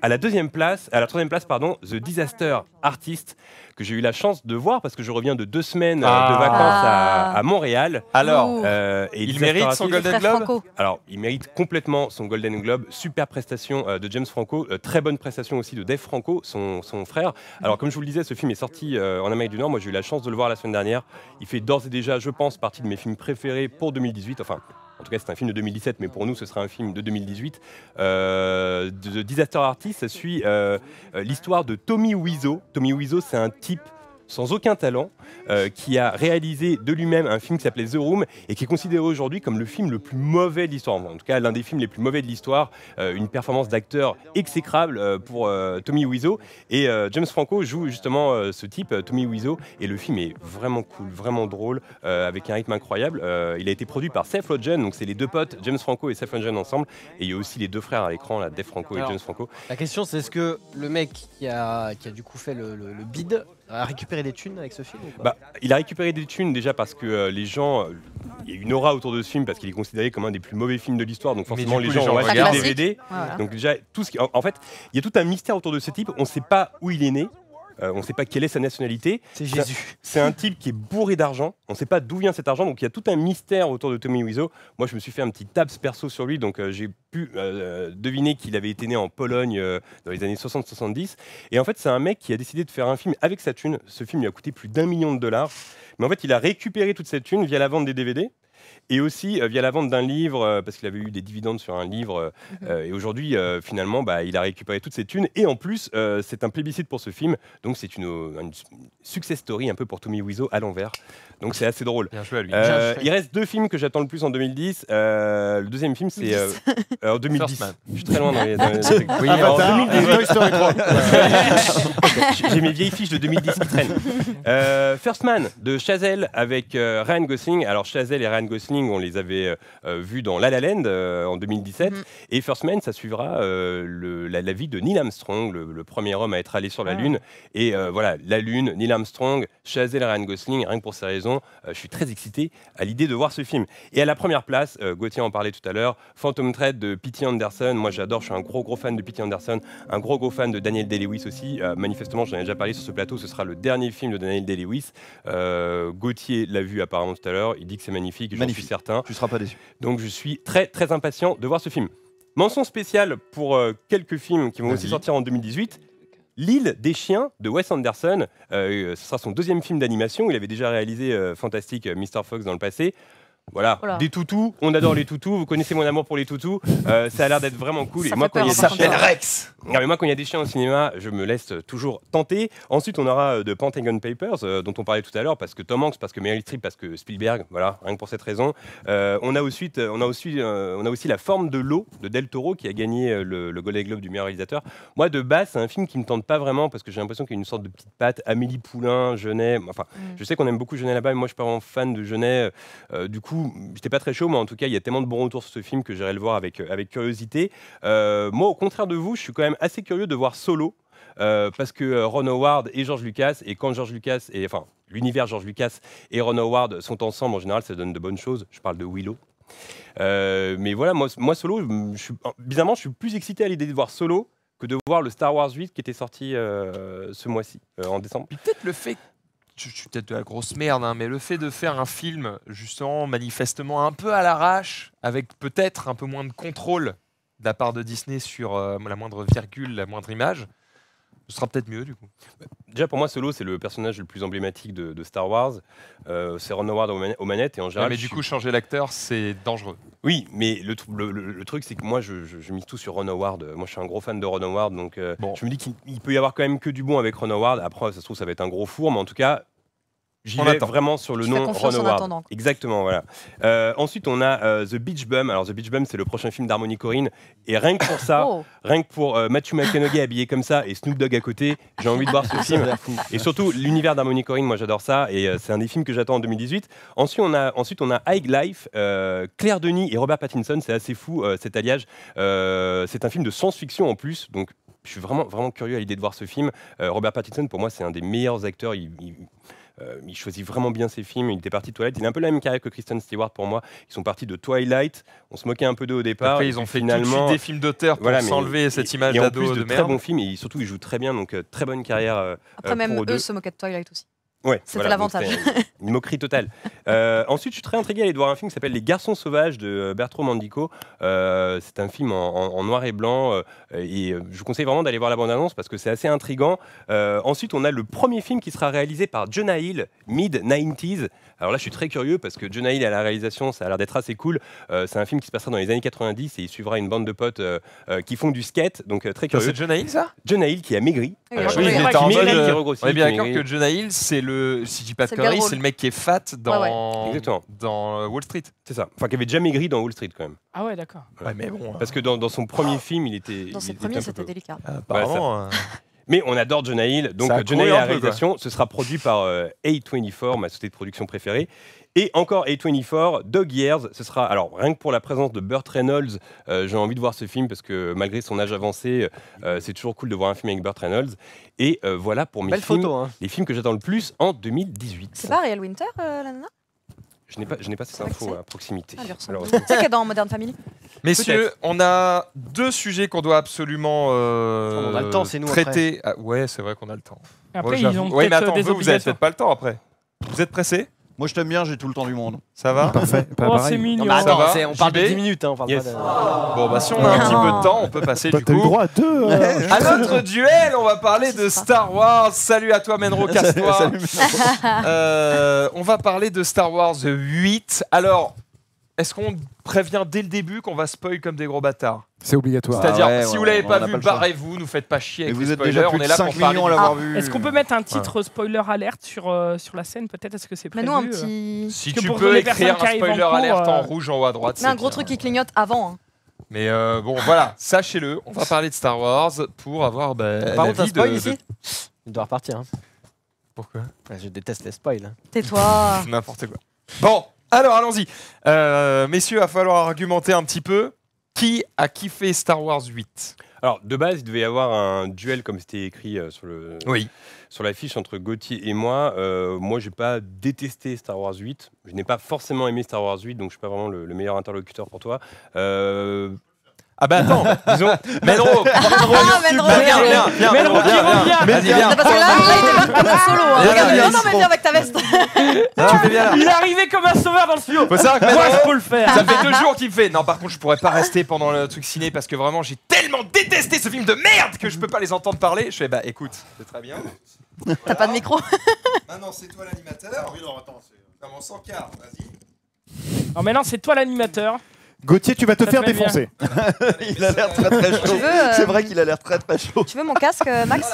À la deuxième place, à la troisième place, pardon, The Disaster Artist, que j'ai eu la chance de voir parce que je reviens de deux semaines ah. de vacances ah. à, à Montréal. Alors, euh, et il mérite son Golden Globe. Alors, il mérite complètement son Golden Globe. Super prestation euh, de James Franco, euh, très bonne prestation aussi de Dave Franco, son, son frère. Alors, comme je vous le disais, ce film est sorti euh, en Amérique du Nord. Moi, j'ai eu la chance de le voir la semaine dernière. Il fait d'ores et déjà, je pense, partie de mes films préférés pour deux mille dix-huit. Enfin. En tout cas, c'est un film de deux mille dix-sept, mais pour nous, ce sera un film de deux mille dix-huit. Euh, The Disaster Artist, ça suit euh, l'histoire de Tommy Wiseau. Tommy Wiseau, c'est un type sans aucun talent, euh, qui a réalisé de lui-même un film qui s'appelait The Room et qui est considéré aujourd'hui comme le film le plus mauvais de l'histoire. En tout cas, l'un des films les plus mauvais de l'histoire. Euh, une performance d'acteur exécrable euh, pour euh, Tommy Wiseau. Et euh, James Franco joue justement euh, ce type, euh, Tommy Wiseau. Et le film est vraiment cool, vraiment drôle, euh, avec un rythme incroyable. Euh, il a été produit par Seth Lodgen, donc c'est les deux potes, James Franco et Seth Lodgen ensemble. Et il y a aussi les deux frères à l'écran, là, Dave Franco Alors, et James Franco. La question, c'est est-ce que le mec qui a, qui a du coup fait le, le, le bide a récupéré des thunes avec ce film ou pas ? Bah, il a récupéré des thunes déjà parce que euh, les gens, il euh, y a une aura autour de ce film parce qu'il est considéré comme un des plus mauvais films de l'histoire, donc forcément coup, les, les gens ont acheté des D V D. Voilà. Donc déjà tout ce qui, en, en fait, il y a tout un mystère autour de ce type. On ne sait pas où il est né. Euh, on ne sait pas quelle est sa nationalité. C'est Jésus. C'est un type qui est bourré d'argent. On ne sait pas d'où vient cet argent. Donc il y a tout un mystère autour de Tommy Wiseau. Moi, je me suis fait un petit tabs perso sur lui. Donc euh, j'ai pu euh, deviner qu'il avait été né en Pologne euh, dans les années soixante soixante-dix. Et en fait, c'est un mec qui a décidé de faire un film avec sa thune. Ce film lui a coûté plus d'un million de dollars. Mais en fait, il a récupéré toute cette thune via la vente des D V D. et aussi euh, via la vente d'un livre, euh, parce qu'il avait eu des dividendes sur un livre, euh, et aujourd'hui, euh, finalement, bah, il a récupéré toutes ses thunes, et en plus, euh, c'est un plébiscite pour ce film, donc c'est une, une success story un peu pour Tommy Wiseau à l'envers, donc c'est assez drôle. Bien joué à lui. Euh, il reste deux films que j'attends le plus en deux mille dix, euh, le deuxième film, c'est... Euh, alors deux mille dix, je suis très loin dans les... Dans les... Oui, alors, deux mille dix-huit, j'ai mes vieilles fiches de deux mille dix qui traînent. Euh, First Man de Chazelle avec euh, Ryan Gosling. Alors Chazelle et Ryan Gosling, on les avait euh, vus dans La La Land euh, en deux mille dix-sept. Mm. Et First Man, ça suivra euh, le, la, la vie de Neil Armstrong, le, le premier homme à être allé sur la Lune. Et euh, voilà, la Lune, Neil Armstrong, Chazelle, Ryan Gosling. Rien que pour ces raisons, euh, je suis très excité à l'idée de voir ce film. Et à la première place, euh, Gauthier en parlait tout à l'heure, Phantom Thread de P T Anderson. Moi, j'adore. Je suis un gros gros fan de P T Anderson, un gros gros fan de Daniel Day-Lewis aussi. Euh, manifestement, j'en ai déjà parlé sur ce plateau. Ce sera le dernier film de Daniel Day-Lewis. Euh, Gauthier l'a vu apparemment tout à l'heure, il dit que c'est magnifique, j'en suis certain. Tu ne seras pas déçu. Donc je suis très très impatient de voir ce film. Mention spéciale pour euh, quelques films qui vont aussi sortir en deux mille dix-huit. L'île des chiens de Wes Anderson, euh, ce sera son deuxième film d'animation, il avait déjà réalisé euh, Fantastic mister Fox dans le passé. Voilà, voilà, des toutous, on adore les toutous, vous connaissez mon amour pour les toutous, euh, ça a l'air d'être vraiment cool. Ça et moi, quand il y a des chiens... Rex. Non, mais moi, quand il y a des chiens au cinéma, je me laisse toujours tenter. Ensuite, on aura euh, The Pentagon Papers, euh, dont on parlait tout à l'heure, parce que Tom Hanks, parce que Meryl Streep, parce que Spielberg, voilà, rien que pour cette raison. Euh, on, a aussi, on, a aussi, euh, on a aussi La forme de l'eau de Del Toro, qui a gagné euh, le, le Golden Globe du meilleur réalisateur. Moi, de base, c'est un film qui ne me tente pas vraiment, parce que j'ai l'impression qu'il y a une sorte de petite patte, Amélie Poulain, Genet, enfin, mm. je sais qu'on aime beaucoup Genet là-bas, mais moi, je suis pas vraiment fan de Genet, euh, du coup, j'étais pas très chaud, mais en tout cas, il y a tellement de bons retours sur ce film que j'irai le voir avec, avec curiosité. Euh, moi, au contraire de vous, je suis quand même assez curieux de voir Solo, euh, parce que Ron Howard et George Lucas, et quand George Lucas, et, enfin, l'univers George Lucas et Ron Howard sont ensemble, en général, ça donne de bonnes choses. Je parle de Willow. Euh, mais voilà, moi, moi Solo, je suis, bizarrement, je suis plus excité à l'idée de voir Solo que de voir le Star Wars huit qui était sorti euh, ce mois-ci, euh, en décembre. Peut-être le fait... Je suis peut-être de la grosse merde, hein, mais le fait de faire un film, justement, manifestement un peu à l'arrache, avec peut-être un peu moins de contrôle de la part de Disney sur euh, la moindre virgule, la moindre image, ce sera peut-être mieux, du coup. Déjà, pour moi, Solo, c'est le personnage le plus emblématique de, de Star Wars. Euh, c'est Ron Howard aux manettes, et en général... Ouais, mais du coup, suis... changer l'acteur, c'est dangereux. Oui, mais le, le, le, le truc, c'est que moi, je, je, je mise tout sur Ron Howard. Moi, je suis un gros fan de Ron Howard, donc euh, bon. Je me dis qu'il peut y avoir quand même que du bon avec Ron Howard. Après, ça se trouve, ça va être un gros four, mais en tout cas... J'y vais vraiment sur le nom Ron Howard. Exactement, voilà. Euh, ensuite, on a euh, The Beach Bum. Alors, The Beach Bum, c'est le prochain film d'Harmony Korine. Et rien que pour ça, oh. rien que pour euh, Matthew McConaughey habillé comme ça et Snoop Dogg à côté, j'ai envie de voir ce film. Et surtout, l'univers d'Harmony Korine, moi j'adore ça. Et euh, c'est un des films que j'attends en deux mille dix-huit. Ensuite, on a, ensuite, on a High Life, euh, Claire Denis et Robert Pattinson. C'est assez fou, euh, cet alliage. Euh, c'est un film de science-fiction en plus. Donc, je suis vraiment, vraiment curieux à l'idée de voir ce film. Euh, Robert Pattinson, pour moi, c'est un des meilleurs acteurs. Il, il, Euh, il choisit vraiment bien ses films, il était parti de Twilight, il a un peu la même carrière que Kristen Stewart pour moi, ils sont partis de Twilight, on se moquait un peu d'eux au départ. Après ils ont fait tout de suite des films d'auteur pour voilà, s'enlever cette image d'ado de merde. Et en plus de, de très bons films, et surtout ils jouent très bien, donc euh, très bonne carrière euh, Après euh, même eux deux. Se moquaient de Twilight aussi. Ouais, c'était voilà, l'avantage. Une moquerie totale. Euh, ensuite, je suis très intrigué à aller voir un film qui s'appelle Les Garçons Sauvages de Bertrand Mandico. Euh, c'est un film en, en, en noir et blanc. Euh, et je vous conseille vraiment d'aller voir la bande-annonce parce que c'est assez intriguant. Euh, ensuite, on a le premier film qui sera réalisé par Jonah Hill, mid-nineties. Alors là, je suis très curieux parce que Jonah Hill à la réalisation, ça a l'air d'être assez cool. Euh, c'est un film qui se passera dans les années quatre-vingt-dix et il suivra une bande de potes euh, euh, qui font du skate. Donc euh, très curieux. C'est Jonah Hill, ça ? Jonah Hill qui a maigri. Oui, euh, oui, il est en mode, euh, on est bien d'accord que Jonah Hill, c'est le Le, si je dis pas de conneries, c'est le mec qui est fat dans, ouais, ouais. dans Wall Street. C'est ça. Enfin, qui avait déjà maigri dans Wall Street quand même. Ah ouais, d'accord. Ouais, ouais, mais bon. Parce que dans, dans son premier oh. film, il était. Dans il ses était premiers, c'était délicat. Ah, apparemment. Ouais, ça... Mais on adore Jonah Hill. Donc, Jonah Hill à la réalisation, quoi. Ce sera produit par euh, A vingt-quatre, ma société de production préférée. Et encore A vingt-quatre, Dog Years, ce sera... Alors, rien que pour la présence de Burt Reynolds, euh, j'ai envie de voir ce film parce que malgré son âge avancé, euh, c'est toujours cool de voir un film avec Burt Reynolds. Et euh, voilà pour mes Belle films, photo, hein. les films que j'attends le plus en deux mille dix-huit. C'est pas Ariel Winter, euh, là -dedans ? Je n'ai pas, je n'ai pas cette info à proximité. Tu sais qu'elle est dans Modern Family. Messieurs, on a deux sujets qu'on doit absolument euh, on a le temps, c'est nous, traiter. Après. Ah, ouais, c'est vrai qu'on a le temps. Après, ouais, ils ont ouais, mais attends, des vous, vous n'avez peut-être pas le temps après. Vous êtes pressés ? Moi, je t'aime bien, j'ai tout le temps du monde. Ça va ? Parfait. Oh, c'est mignon. Non, bah, attends, ça va on parle de dix minutes. Hein, on parle yes. pas de... oh. Bon, bah, si on a un petit peu de temps, on peut passer du coup. T'as le droit à deux. Hein. À notre duel, on va parler de Star Wars. Salut à toi, Menro, casse-toi. euh, on va parler de Star Wars huit. Alors, Est-ce qu'on prévient dès le début qu'on va spoil comme des gros bâtards? C'est obligatoire. C'est-à-dire, ah ouais, si ouais, vous l'avez pas vu, barrez-vous, nous faites pas chier avec les spoilers, on est là pour parler. Ah, est-ce qu'on peut mettre un titre ouais. spoiler alerte sur, euh, sur la scène, peut-être? Est-ce que c'est prévu? Mais non, un petit... Si tu peux écrire un spoiler alerte en rouge en haut à droite. Mais un gros truc qui clignote avant. Mais euh, bon, voilà, sachez-le, on va parler de Star Wars pour avoir bah, la vie de... Ici il doit repartir. Hein. Pourquoi? Je déteste les spoils. Tais-toi. N'importe quoi. Bon, alors allons-y. Euh, messieurs, il va falloir argumenter un petit peu. Qui a kiffé Star Wars huit? Alors, de base, il devait y avoir un duel, comme c'était écrit euh, sur, le, oui. sur l'affiche, entre Gauthier et moi. Euh, moi, je n'ai pas détesté Star Wars huit. Je n'ai pas forcément aimé Star Wars huit, donc je ne suis pas vraiment le, le meilleur interlocuteur pour toi. Euh... Ah bah attends, disons... Menro, Menro, viens, viens, viens, Menro, viens, viens. Parce que là, là il débarque comme un solo. Hein. Regarde, non, non, mais viens avec ta veste. Tu fais bien là. Il est arrivé comme un sauveur dans le studio. Faut savoir que moi, je peux le faire. Ça fait deux jours qu'il me fait. Non, par contre, je pourrais pas rester pendant le truc ciné parce que vraiment, j'ai tellement détesté ce film de merde que je peux pas les entendre parler. Je fais, bah écoute, c'est très bien. T'as pas de micro? Non, non, c'est toi l'animateur. Oui, non, attends, c'est mon sans quart, vas-y. Non, mais non, c'est toi l'animateur. Gauthier, tu vas te ça faire défoncer. Il a l'air très très chaud. Euh... C'est vrai qu'il a l'air très très chaud. Tu veux mon casque, Max?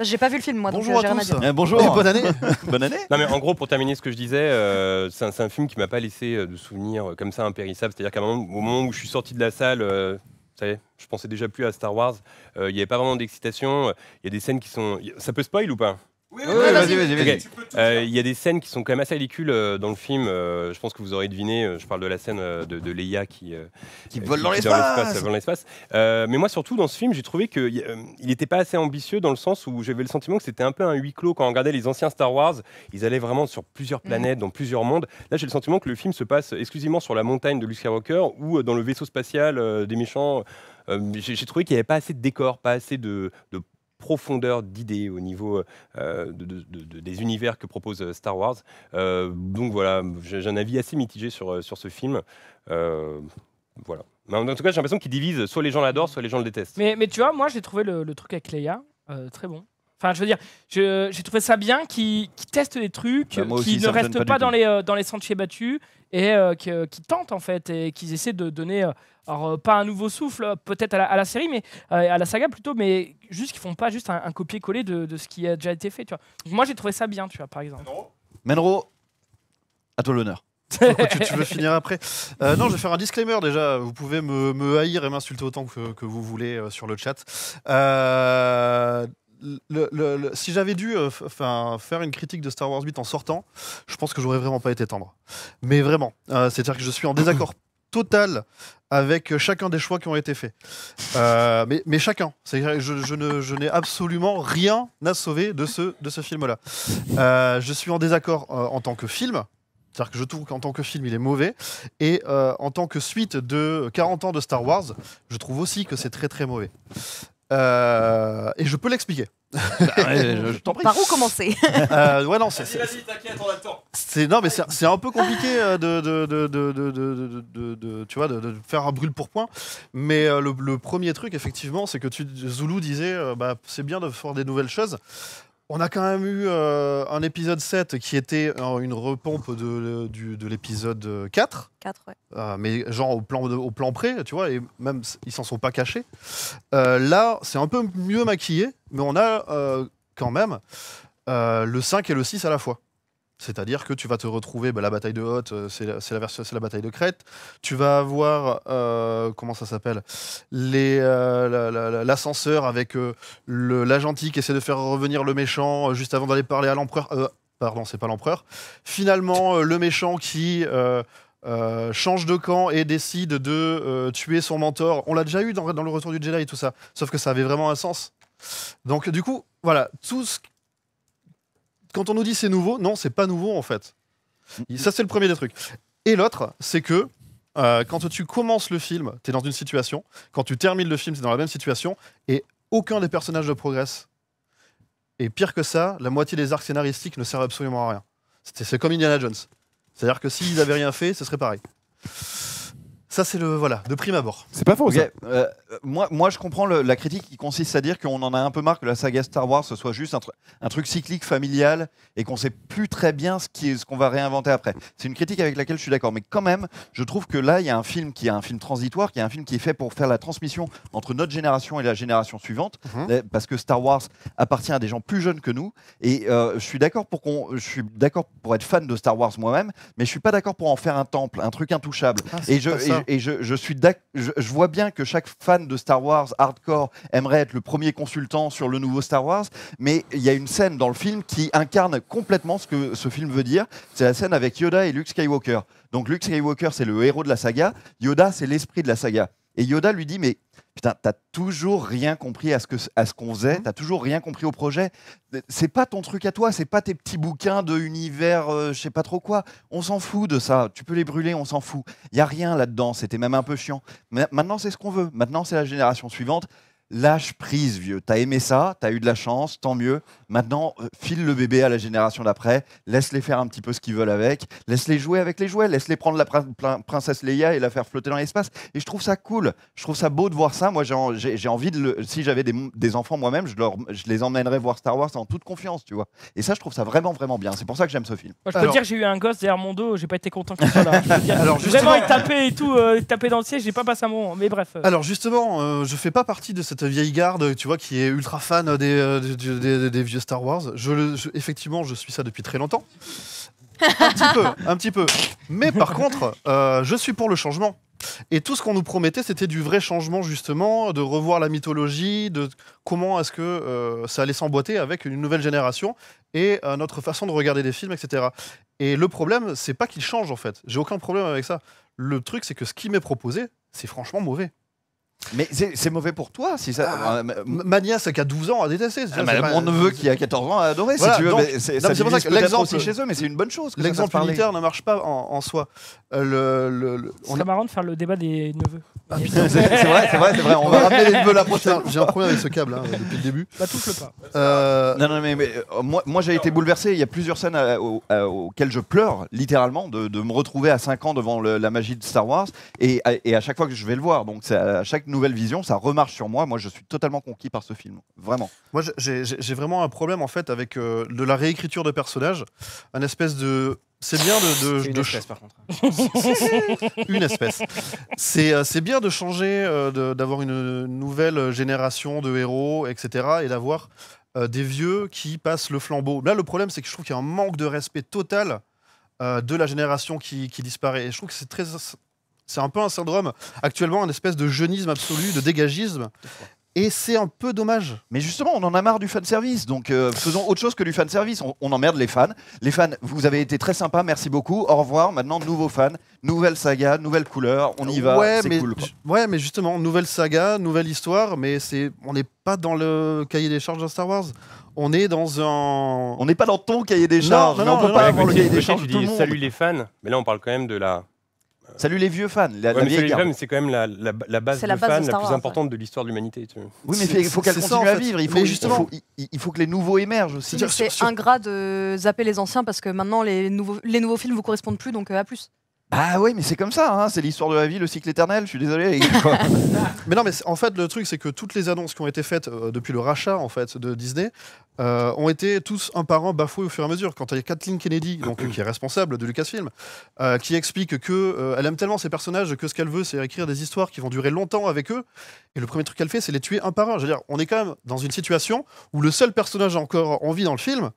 J'ai pas vu le film, moi. Bonjour donc, à tous. Eh, bonjour. Et bonne année. Bonne année. Non mais en gros, pour terminer ce que je disais, euh, c'est un, un film qui m'a pas laissé euh, de souvenirs euh, comme ça impérissables. C'est-à-dire qu'à un moment, au moment où je suis sorti de la salle, euh, ça y est, je pensais déjà plus à Star Wars. Il euh, y avait pas vraiment d'excitation. Il euh, y a des scènes qui sont. Ça peut spoil ou pas? Oui, oui, oui, vas-y, vas-y. Vas-y. Il euh, y a des scènes qui sont quand même assez ridicules euh, dans le film. Euh, je pense que vous aurez deviné. Euh, je parle de la scène euh, de, de Leia qui, euh, qui vole dans l'espace. Euh, mais moi, surtout, dans ce film, j'ai trouvé qu'il euh, n'était pas assez ambitieux dans le sens où j'avais le sentiment que c'était un peu un huis clos. Quand on regardait les anciens Star Wars, ils allaient vraiment sur plusieurs planètes, mmh. dans plusieurs mondes. Là, j'ai le sentiment que le film se passe exclusivement sur la montagne de Luke Skywalker ou euh, dans le vaisseau spatial euh, des méchants. Euh, j'ai trouvé qu'il n'y avait pas assez de décors, pas assez de, de profondeur d'idées au niveau euh, de, de, de, des univers que propose Star Wars. Euh, donc voilà, j'ai un avis assez mitigé sur, sur ce film. Euh, voilà. Mais en tout cas, j'ai l'impression qu'il divise. Soit les gens l'adorent, soit les gens le détestent. Mais, mais tu vois, moi, j'ai trouvé le, le truc avec Leia euh, très bon. Enfin, je veux dire, j'ai trouvé ça bien qu'ils qu'ils testent des trucs, bah, qu'ils ne restent pas, pas dans, les, euh, dans les sentiers battus et euh, qu'ils euh, qu'ils tentent, en fait, et qu'ils essaient de donner... Euh, alors, euh, pas un nouveau souffle, peut-être à la, à la série, mais euh, à la saga plutôt, mais juste qu'ils font pas juste un, un copier-coller de, de ce qui a déjà été fait. Tu vois. Donc, moi, j'ai trouvé ça bien, tu vois, par exemple. Menro, Menro à toi l'honneur. tu, tu veux finir après euh, Non, je vais faire un disclaimer déjà. Vous pouvez me, me haïr et m'insulter autant que, que vous voulez euh, sur le chat. Euh... Le, le, le, si j'avais dû euh, faire une critique de Star Wars huit en sortant, je pense que j'aurais vraiment pas été tendre. Mais vraiment, euh, c'est-à-dire que je suis en désaccord total avec chacun des choix qui ont été faits. Euh, mais, mais chacun. Je, je ne, je n'ai absolument rien à sauver de ce, de ce film-là. Euh, je suis en désaccord euh, en tant que film. C'est-à-dire que je trouve qu'en tant que film, il est mauvais. Et euh, en tant que suite de quarante ans de Star Wars, je trouve aussi que c'est très très mauvais. Euh, et je peux l'expliquer. Bah ouais, je, je t'en prie. Par où commencer? euh, ouais, non, c'est. Vas-y, t'inquiète, on a le temps. Non, mais c'est un peu compliqué de, de, de, de, de, de, de, de, tu vois, de, de faire un brûle pour point. Mais euh, le, le premier truc, effectivement, c'est que tu, Zoulou disait euh, bah, c'est bien de faire des nouvelles choses. On a quand même eu euh, un épisode sept qui était euh, une repompe de, de, de l'épisode quatre. quatre, ouais. Euh, mais genre au plan, au plan près, tu vois, et même ils s'en sont pas cachés. Euh, là, c'est un peu mieux maquillé, mais on a euh, quand même euh, le cinq et le six à la fois. C'est-à-dire que tu vas te retrouver, bah, la bataille de Hoth, c'est la, la, la bataille de Crète. Tu vas avoir, euh, comment ça s'appelle, euh, l'ascenseur la, la, la, avec euh, la gentille qui essaie de faire revenir le méchant euh, juste avant d'aller parler à l'empereur. Euh, pardon, c'est pas l'empereur. Finalement, euh, le méchant qui euh, euh, change de camp et décide de euh, tuer son mentor. On l'a déjà eu dans, dans le Retour du Jedi et tout ça. Sauf que ça avait vraiment un sens. Donc du coup, voilà, tout ce quand on nous dit c'est nouveau, non, c'est pas nouveau en fait. Ça, c'est le premier des trucs. Et l'autre, c'est que euh, quand tu commences le film, t'es dans une situation. Quand tu termines le film, t'es dans la même situation. Et aucun des personnages ne progresse. Et pire que ça, la moitié des arcs scénaristiques ne servent absolument à rien. C'est comme Indiana Jones. C'est-à-dire que s'ils n'avaient rien fait, ce serait pareil. Ça, c'est le voilà, de prime abord. C'est pas faux, okay. ça. Euh, moi, moi, je comprends le, la critique qui consiste à dire qu'on en a un peu marre que la saga Star Wars ce soit juste un, tr un truc cyclique, familial, et qu'on sait plus très bien ce qu'on ce qu'on va réinventer après. C'est une critique avec laquelle je suis d'accord, mais quand même, je trouve que là, il y a un film qui est un film transitoire, qui est un film qui est fait pour faire la transmission entre notre génération et la génération suivante, mm-hmm. parce que Star Wars appartient à des gens plus jeunes que nous, et euh, je suis d'accord pour qu'on, je suis d'accord pour être fan de Star Wars moi-même, mais je suis pas d'accord pour en faire un temple, un truc intouchable. Ah, et je Et je, je, suis je, je vois bien que chaque fan de Star Wars hardcore aimerait être le premier consultant sur le nouveau Star Wars, mais il y a une scène dans le film qui incarne complètement ce que ce film veut dire. C'est la scène avec Yoda et Luke Skywalker. Donc Luke Skywalker, c'est le héros de la saga. Yoda, c'est l'esprit de la saga. Et Yoda lui dit, mais putain, t'as toujours rien compris à ce que, à ce qu'on faisait, t'as toujours rien compris au projet. C'est pas ton truc à toi, c'est pas tes petits bouquins de univers, euh, je sais pas trop quoi. On s'en fout de ça, tu peux les brûler, on s'en fout. Il n'y a rien là-dedans, c'était même un peu chiant. Mais maintenant, c'est ce qu'on veut, maintenant, c'est la génération suivante. Lâche prise, vieux. T'as aimé ça, t'as eu de la chance, tant mieux. Maintenant, file le bébé à la génération d'après, laisse-les faire un petit peu ce qu'ils veulent avec, laisse-les jouer avec les jouets, laisse-les prendre la prin princesse Leia et la faire flotter dans l'espace. Et je trouve ça cool, je trouve ça beau de voir ça. Moi, j'ai en, envie de le... Si j'avais des, des enfants moi-même, je, je les emmènerais voir Star Wars en toute confiance, tu vois. Et ça, je trouve ça vraiment, vraiment bien. C'est pour ça que j'aime ce film. Moi, je peux Alors... dire, j'ai eu un gosse derrière mon dos, j'ai pas été content qu'il soit là. Dire, Alors, justement... Vraiment, il tapait et tout, euh, il tapait dans le siège, j'ai pas passé un moment. Mais bref. Euh... Alors, justement, euh, je fais pas partie de cette vieille garde, tu vois, qui est ultra fan des, euh, des, des, des vieux Star Wars. Je le, je, effectivement, je suis ça depuis très longtemps. Un petit peu, un petit peu. Mais par contre, euh, je suis pour le changement. Et tout ce qu'on nous promettait, c'était du vrai changement, justement, de revoir la mythologie, de comment est-ce que euh, ça allait s'emboîter avec une nouvelle génération et euh, notre façon de regarder des films, et cetera. Et le problème, c'est pas qu'il change, en fait. J'ai aucun problème avec ça. Le truc, c'est que ce qui m'est proposé, c'est franchement mauvais. Mais c'est mauvais pour toi si ça. Ah, ma nièce qui a douze ans a détesté. Ah, bah, mon neveu qui a quatorze ans a adoré. Voilà, si tu veux, donc, mais c'est pour ça que l'exemple aussi chez eux, mais c'est une bonne chose. L'exemple unitaire ne marche pas en, en soi. Euh, le, le, on a marrant de faire le débat des neveux. Ah, c'est vrai, c'est vrai, vrai. On va ramener les neveux la prochaine. J'ai un problème avec ce câble hein, depuis le début. Ça touche pas. Euh... Non, non, mais, mais euh, moi, moi j'ai été bouleversé. Il y a plusieurs scènes à, aux, à, auxquelles je pleure littéralement de, de me retrouver à cinq ans devant le, la magie de Star Wars et à, et à chaque fois que je vais le voir. Donc à chaque nouvelle vision, ça remarche sur moi. Moi, je suis totalement conquis par ce film, vraiment. Moi, j'ai vraiment un problème en fait avec euh, de la réécriture de personnages, un espèce de. C'est bien de, de, une, de espèce, par contre. une espèce. C'est euh, bien de changer, euh, d'avoir une nouvelle génération de héros, et cetera, et d'avoir euh, des vieux qui passent le flambeau. Là, le problème, c'est que je trouve qu'il y a un manque de respect total euh, de la génération qui, qui disparaît. Et je trouve que c'est très, c'est un peu un syndrome actuellement, un espèce de jeunisme absolu, de dégagisme. Et c'est un peu dommage. Mais justement, on en a marre du fanservice. Donc euh, faisons autre chose que du fanservice. On, on emmerde les fans. Les fans, vous avez été très sympas, merci beaucoup. Au revoir. Maintenant, nouveaux fans, nouvelle saga, nouvelle couleur. On y va. Ouais, c'est cool. Quoi. Ouais, mais justement, nouvelle saga, nouvelle histoire. Mais c'est, on n'est pas dans le cahier des charges de Star Wars. On est dans un. On n'est pas dans ton cahier des charges. Non, non, non, on peut non, pas non, avoir le cahier des charges. Tu dis salut les fans. Mais là, on parle quand même de la. Salut les vieux fans, la, ouais, la c'est quand même la, la, la base de la base fans de la plus Wars, importante ouais. de l'histoire de l'humanité. Oui, mais il faut qu'elle continue ça, en fait. à vivre. Il faut, mais justement, faut, il, il faut que les nouveaux émergent aussi. C'est ingrat de zapper les anciens parce que maintenant les nouveaux, les nouveaux films vous correspondent plus, donc euh, à plus. Ah oui, mais c'est comme ça. Hein, c'est l'histoire de la vie, le cycle éternel. Je suis désolé. Mais non, mais en fait, le truc, c'est que toutes les annonces qui ont été faites euh, depuis le rachat en fait de Disney. Euh, ont été tous un par un bafoués au fur et à mesure. Quand il y a Kathleen Kennedy, donc, qui est responsable de Lucasfilm, euh, qui explique qu'elle euh, aime tellement ces personnages que ce qu'elle veut, c'est écrire des histoires qui vont durer longtemps avec eux. Et le premier truc qu'elle fait, c'est les tuer un par un. Je veux dire, on est quand même dans une situation où le seul personnage encore en vie dans le film,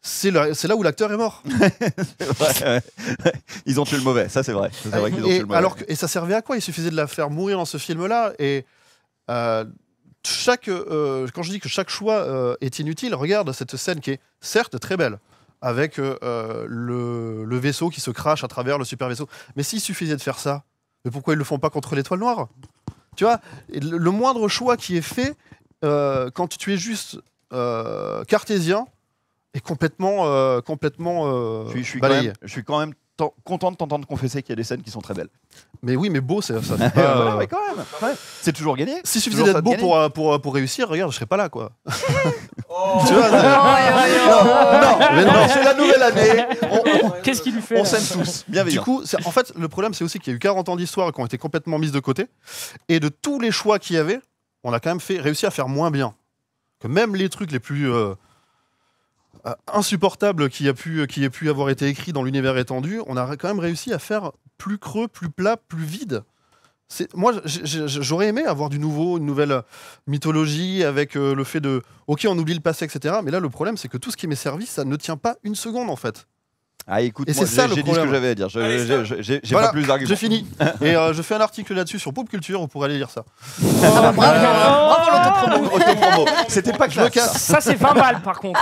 c'est là où l'acteur est mort. C'est vrai, ouais. Ils ont tué le mauvais, ça c'est vrai. Ça, c'est vrai qu'ils ont tué le mauvais. Alors que, et ça servait à quoi? Il suffisait de la faire mourir dans ce film-là. Et... Euh, Chaque, euh, quand je dis que chaque choix euh, est inutile, regarde cette scène qui est certes très belle, avec euh, le, le vaisseau qui se crache à travers le super vaisseau. Mais s'il suffisait de faire ça, mais pourquoi ils le font pas contre l'étoile noire? Tu vois, le, le moindre choix qui est fait, euh, quand tu es juste euh, cartésien, est complètement, euh, complètement euh, je suis, je suis balayé. Quand même, je suis quand même content de t'entendre confesser qu'il y a des scènes qui sont très belles. Mais oui, mais beau, ça, ça fait pas... euh... ouais, mais quand même. Ouais. C'est toujours gagné. Si suffisait d'être beau pour, pour, pour réussir, regarde, je serais pas là, quoi. Oh. Tu vois, non, non, non, mais non, c'est la nouvelle année. Qu'est-ce qu'il lui fait? On s'aime tous. Bienveillant. Du coup, en fait, le problème, c'est aussi qu'il y a eu quarante ans d'histoire qui ont été complètement mises de côté. Et de tous les choix qu'il y avait, on a quand même fait, réussi à faire moins bien. Que même les trucs les plus... Euh, Euh, insupportable qui a pu, qui a pu avoir été écrit dans l'univers étendu, on a quand même réussi à faire plus creux, plus plat, plus vide. Moi, j'aurais aimé avoir du nouveau, une nouvelle mythologie avec euh, le fait de ok, on oublie le passé, et cetera. Mais là, le problème, c'est que tout ce qui m'est servi, ça ne tient pas une seconde, en fait. Ah, écoute, j'ai dit ce que j'avais à dire. J'ai voilà, pas plus d'arguments. J'ai fini. Et euh, je fais un article là-dessus sur Pop Culture, vous pourrez aller lire ça. Oh, oh, bravo, bravo l'autopromo. C'était pas classe. Ça, ça c'est vingt balles par contre.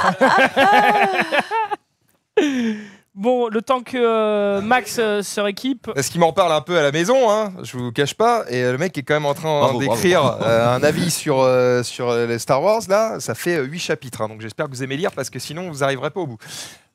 Bon, le temps que euh, Max euh, se rééquipe... Parce qu'il m'en parle un peu à la maison, hein, je vous cache pas. Et euh, le mec est quand même en train d'écrire euh, un avis sur, euh, sur les Star Wars, là. Ça fait euh, huit chapitres, hein, donc j'espère que vous aimez lire, parce que sinon, vous n'arriverez pas au bout.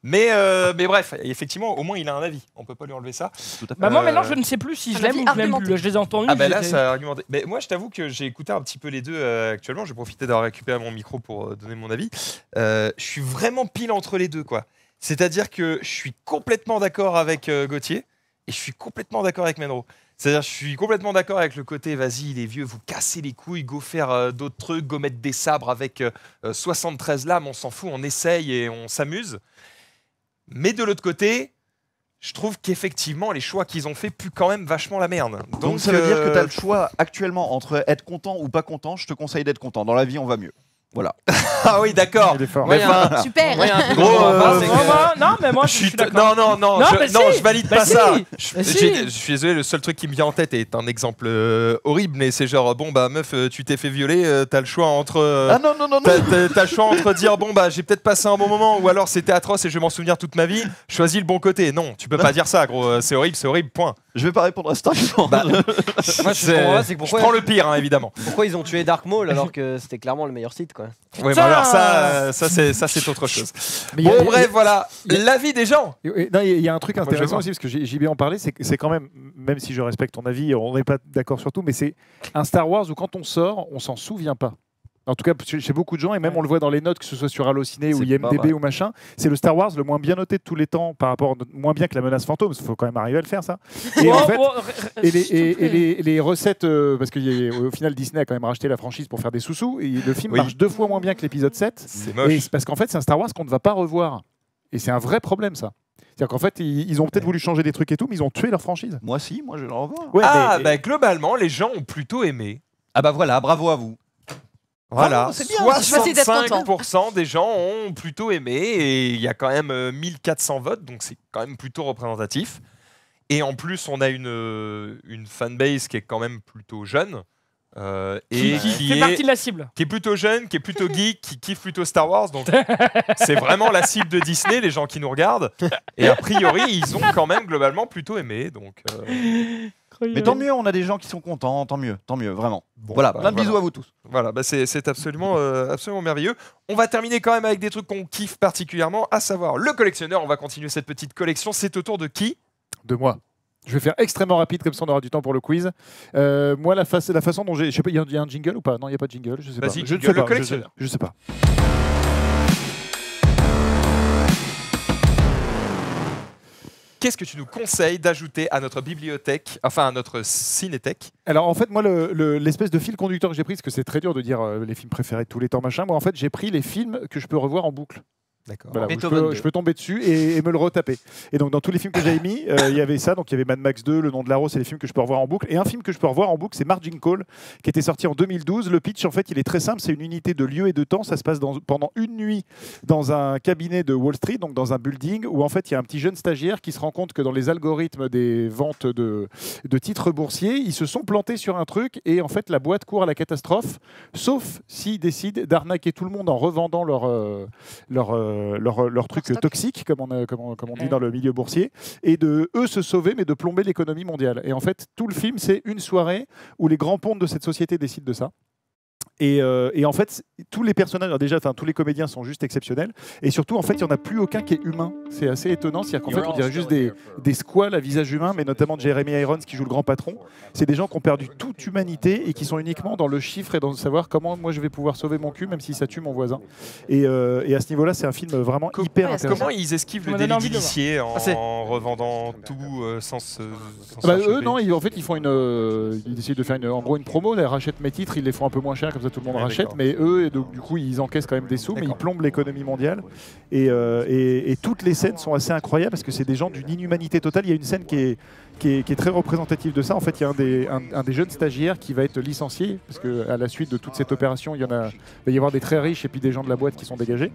Mais, euh, mais bref, effectivement, au moins il a un avis. On peut pas lui enlever ça. Tout à fait. Bah moi maintenant, je ne sais plus si je l'aime ou je l'aime plus. Je les ai entendus. Ah bah là, ça a argumenté. Mais moi, je t'avoue que j'ai écouté un petit peu les deux euh, actuellement. J'ai profité d'avoir récupéré mon micro pour euh, donner mon avis. Euh, je suis vraiment pile entre les deux, quoi. C'est-à-dire que je suis complètement d'accord avec euh, Gauthier et je suis complètement d'accord avec Menro. C'est-à-dire, je suis complètement d'accord avec le côté, vas-y, les vieux, vous cassez les couilles, go faire euh, d'autres trucs, go mettre des sabres avec euh, soixante-treize lames, on s'en fout, on essaye et on s'amuse. Mais de l'autre côté, je trouve qu'effectivement, les choix qu'ils ont fait puent quand même vachement la merde. Donc, Donc ça veut euh... dire que tu as le choix actuellement entre être content ou pas content. Je te conseille d'être content. Dans la vie, on va mieux. Voilà. Ah oui, d'accord. Ouais, enfin, super. Ouais, gros, euh... non, non, mais moi, je suis d'accord. Non, non, non, non, je, bah si, non, je valide bah pas si. ça. Je, bah si. je suis désolé, le seul truc qui me vient en tête est un exemple euh, horrible, mais c'est genre, bon, bah, meuf, tu t'es fait violer, euh, t'as le choix entre... Euh, ah non, non, non, non. T'as le choix entre dire, bon, bah, j'ai peut-être passé un bon moment, ou alors c'était atroce et je vais m'en souvenir toute ma vie, choisis le bon côté. Non, tu peux non. pas dire ça, gros. C'est horrible, c'est horrible, point. Je vais pas répondre à ça. Bah, moi, je, là, que pourquoi je prends le pire, hein, évidemment. Pourquoi ils ont tué Dark Maul alors que c'était clairement le meilleur site, quoi. Oui, mais alors ça, ça c'est autre chose. Bon, a, bref, a, voilà, l'avis des gens. Il y, y a un truc intéressant aussi, parce que j'ai bien en parlé, c'est que c'est quand même, même si je respecte ton avis, on n'est pas d'accord sur tout, mais c'est un Star Wars où quand on sort, on s'en souvient pas. En tout cas, chez beaucoup de gens, et même on le voit dans les notes, que ce soit sur Allociné ou I M D B ou machin, c'est le Star Wars le moins bien noté de tous les temps, par rapport, moins bien que la menace fantôme, il faut quand même arriver à le faire, ça. Et en fait, et les, et, et les, les recettes, euh, parce qu'au final, Disney a quand même racheté la franchise pour faire des sous-sous, et le film oui. marche deux fois moins bien que l'épisode sept. C'est moche. Parce qu'en fait, c'est un Star Wars qu'on ne va pas revoir. Et c'est un vrai problème, ça. C'est-à-dire qu'en fait, ils ont peut-être ouais. voulu changer des trucs et tout, mais ils ont tué leur franchise. Moi, si, moi, je le revois. Ouais, ah, mais, bah, globalement, les gens ont plutôt aimé. Ah bah voilà, bravo à vous. Voilà, voilà soixante-cinq pour cent des gens ont plutôt aimé et il y a quand même mille quatre cents votes, donc c'est quand même plutôt représentatif. Et en plus, on a une, une fanbase qui est quand même plutôt jeune. Euh, et qui, qui fait est, partie de la cible. Qui est plutôt jeune, qui est plutôt geek, qui kiffe plutôt Star Wars. Donc c'est vraiment la cible de Disney, les gens qui nous regardent. Et a priori, ils ont quand même globalement plutôt aimé. Donc, euh... Mais tant mieux, on a des gens qui sont contents, tant mieux, tant mieux, vraiment. Bon, voilà, bah, plein de voilà. bisous à vous tous. Voilà, bah c'est absolument, euh, absolument merveilleux. On va terminer quand même avec des trucs qu'on kiffe particulièrement, à savoir le collectionneur. On va continuer cette petite collection. C'est au tour de qui? De moi. Je vais faire extrêmement rapide, comme ça on aura du temps pour le quiz. Euh, moi, la, fa la façon dont j'ai... Je sais pas, il y, y a un jingle ou pas? Non, il n'y a pas de jingle, je sais pas. Je ne sais pas, je sais, je sais pas. Qu'est-ce que tu nous conseilles d'ajouter à notre bibliothèque, enfin à notre cinéthèque? Alors en fait, moi, le, le, l'espèce de fil conducteur que j'ai pris, parce que c'est très dur de dire euh, les films préférés de tous les temps, machin, moi en fait, j'ai pris les films que je peux revoir en boucle. D'accord. Voilà, je, peux, je peux tomber dessus et, et me le retaper. Et donc dans tous les films que j'avais mis, il euh, y avait ça, donc il y avait Mad Max deux, Le Nom de la Rose, c'est les films que je peux revoir en boucle. Et un film que je peux revoir en boucle, c'est Margin Call, qui était sorti en deux mille douze. Le pitch, en fait, il est très simple, c'est une unité de lieu et de temps. Ça se passe dans, pendant une nuit dans un cabinet de Wall Street, donc dans un building, où en fait il y a un petit jeune stagiaire qui se rend compte que dans les algorithmes des ventes de, de titres boursiers, ils se sont plantés sur un truc et en fait la boîte court à la catastrophe, sauf s'ils décident d'arnaquer tout le monde en revendant leur... Euh, leur euh, Leur, leur truc toxique, comme on, a, comme, on, comme on dit dans le milieu boursier, et de eux se sauver, mais de plomber l'économie mondiale. Et en fait, tout le film, c'est une soirée où les grands pontes de cette société décident de ça. Et, euh, et en fait, tous les personnages, alors déjà, enfin, tous les comédiens sont juste exceptionnels. Et surtout, en fait, il n'y en a plus aucun qui est humain. C'est assez étonnant. C'est-à-dire qu'en fait, on dirait juste des, des squales à visage humain, mais notamment Jeremy Irons qui joue le grand patron. C'est des gens qui ont perdu toute humanité et qui sont uniquement dans le chiffre et dans le savoir comment moi je vais pouvoir sauver mon cul, même si ça tue mon voisin. Et, euh, et à ce niveau-là, c'est un film vraiment Co hyper intéressant. Comment ils esquivent le délit d'ilicié en, ah, en revendant tout euh, sans se. Bah, eux, non, ils, en fait, ils font une. Euh, ils décident de faire une, en gros une promo, ils rachètent mes titres, ils les font un peu moins cher, comme ça tout le monde ouais, rachète, mais eux, et donc, du coup, ils encaissent quand même des sous, mais ils plombent l'économie mondiale. Et, euh, et, et toutes les scènes sont assez incroyables parce que c'est des gens d'une inhumanité totale. Il y a une scène qui est. Qui est, qui est très représentatif de ça. En fait, il y a un des, un, un des jeunes stagiaires qui va être licencié, parce qu'à la suite de toute cette opération, il, y en a, il va y avoir des très riches et puis des gens de la boîte qui sont dégagés.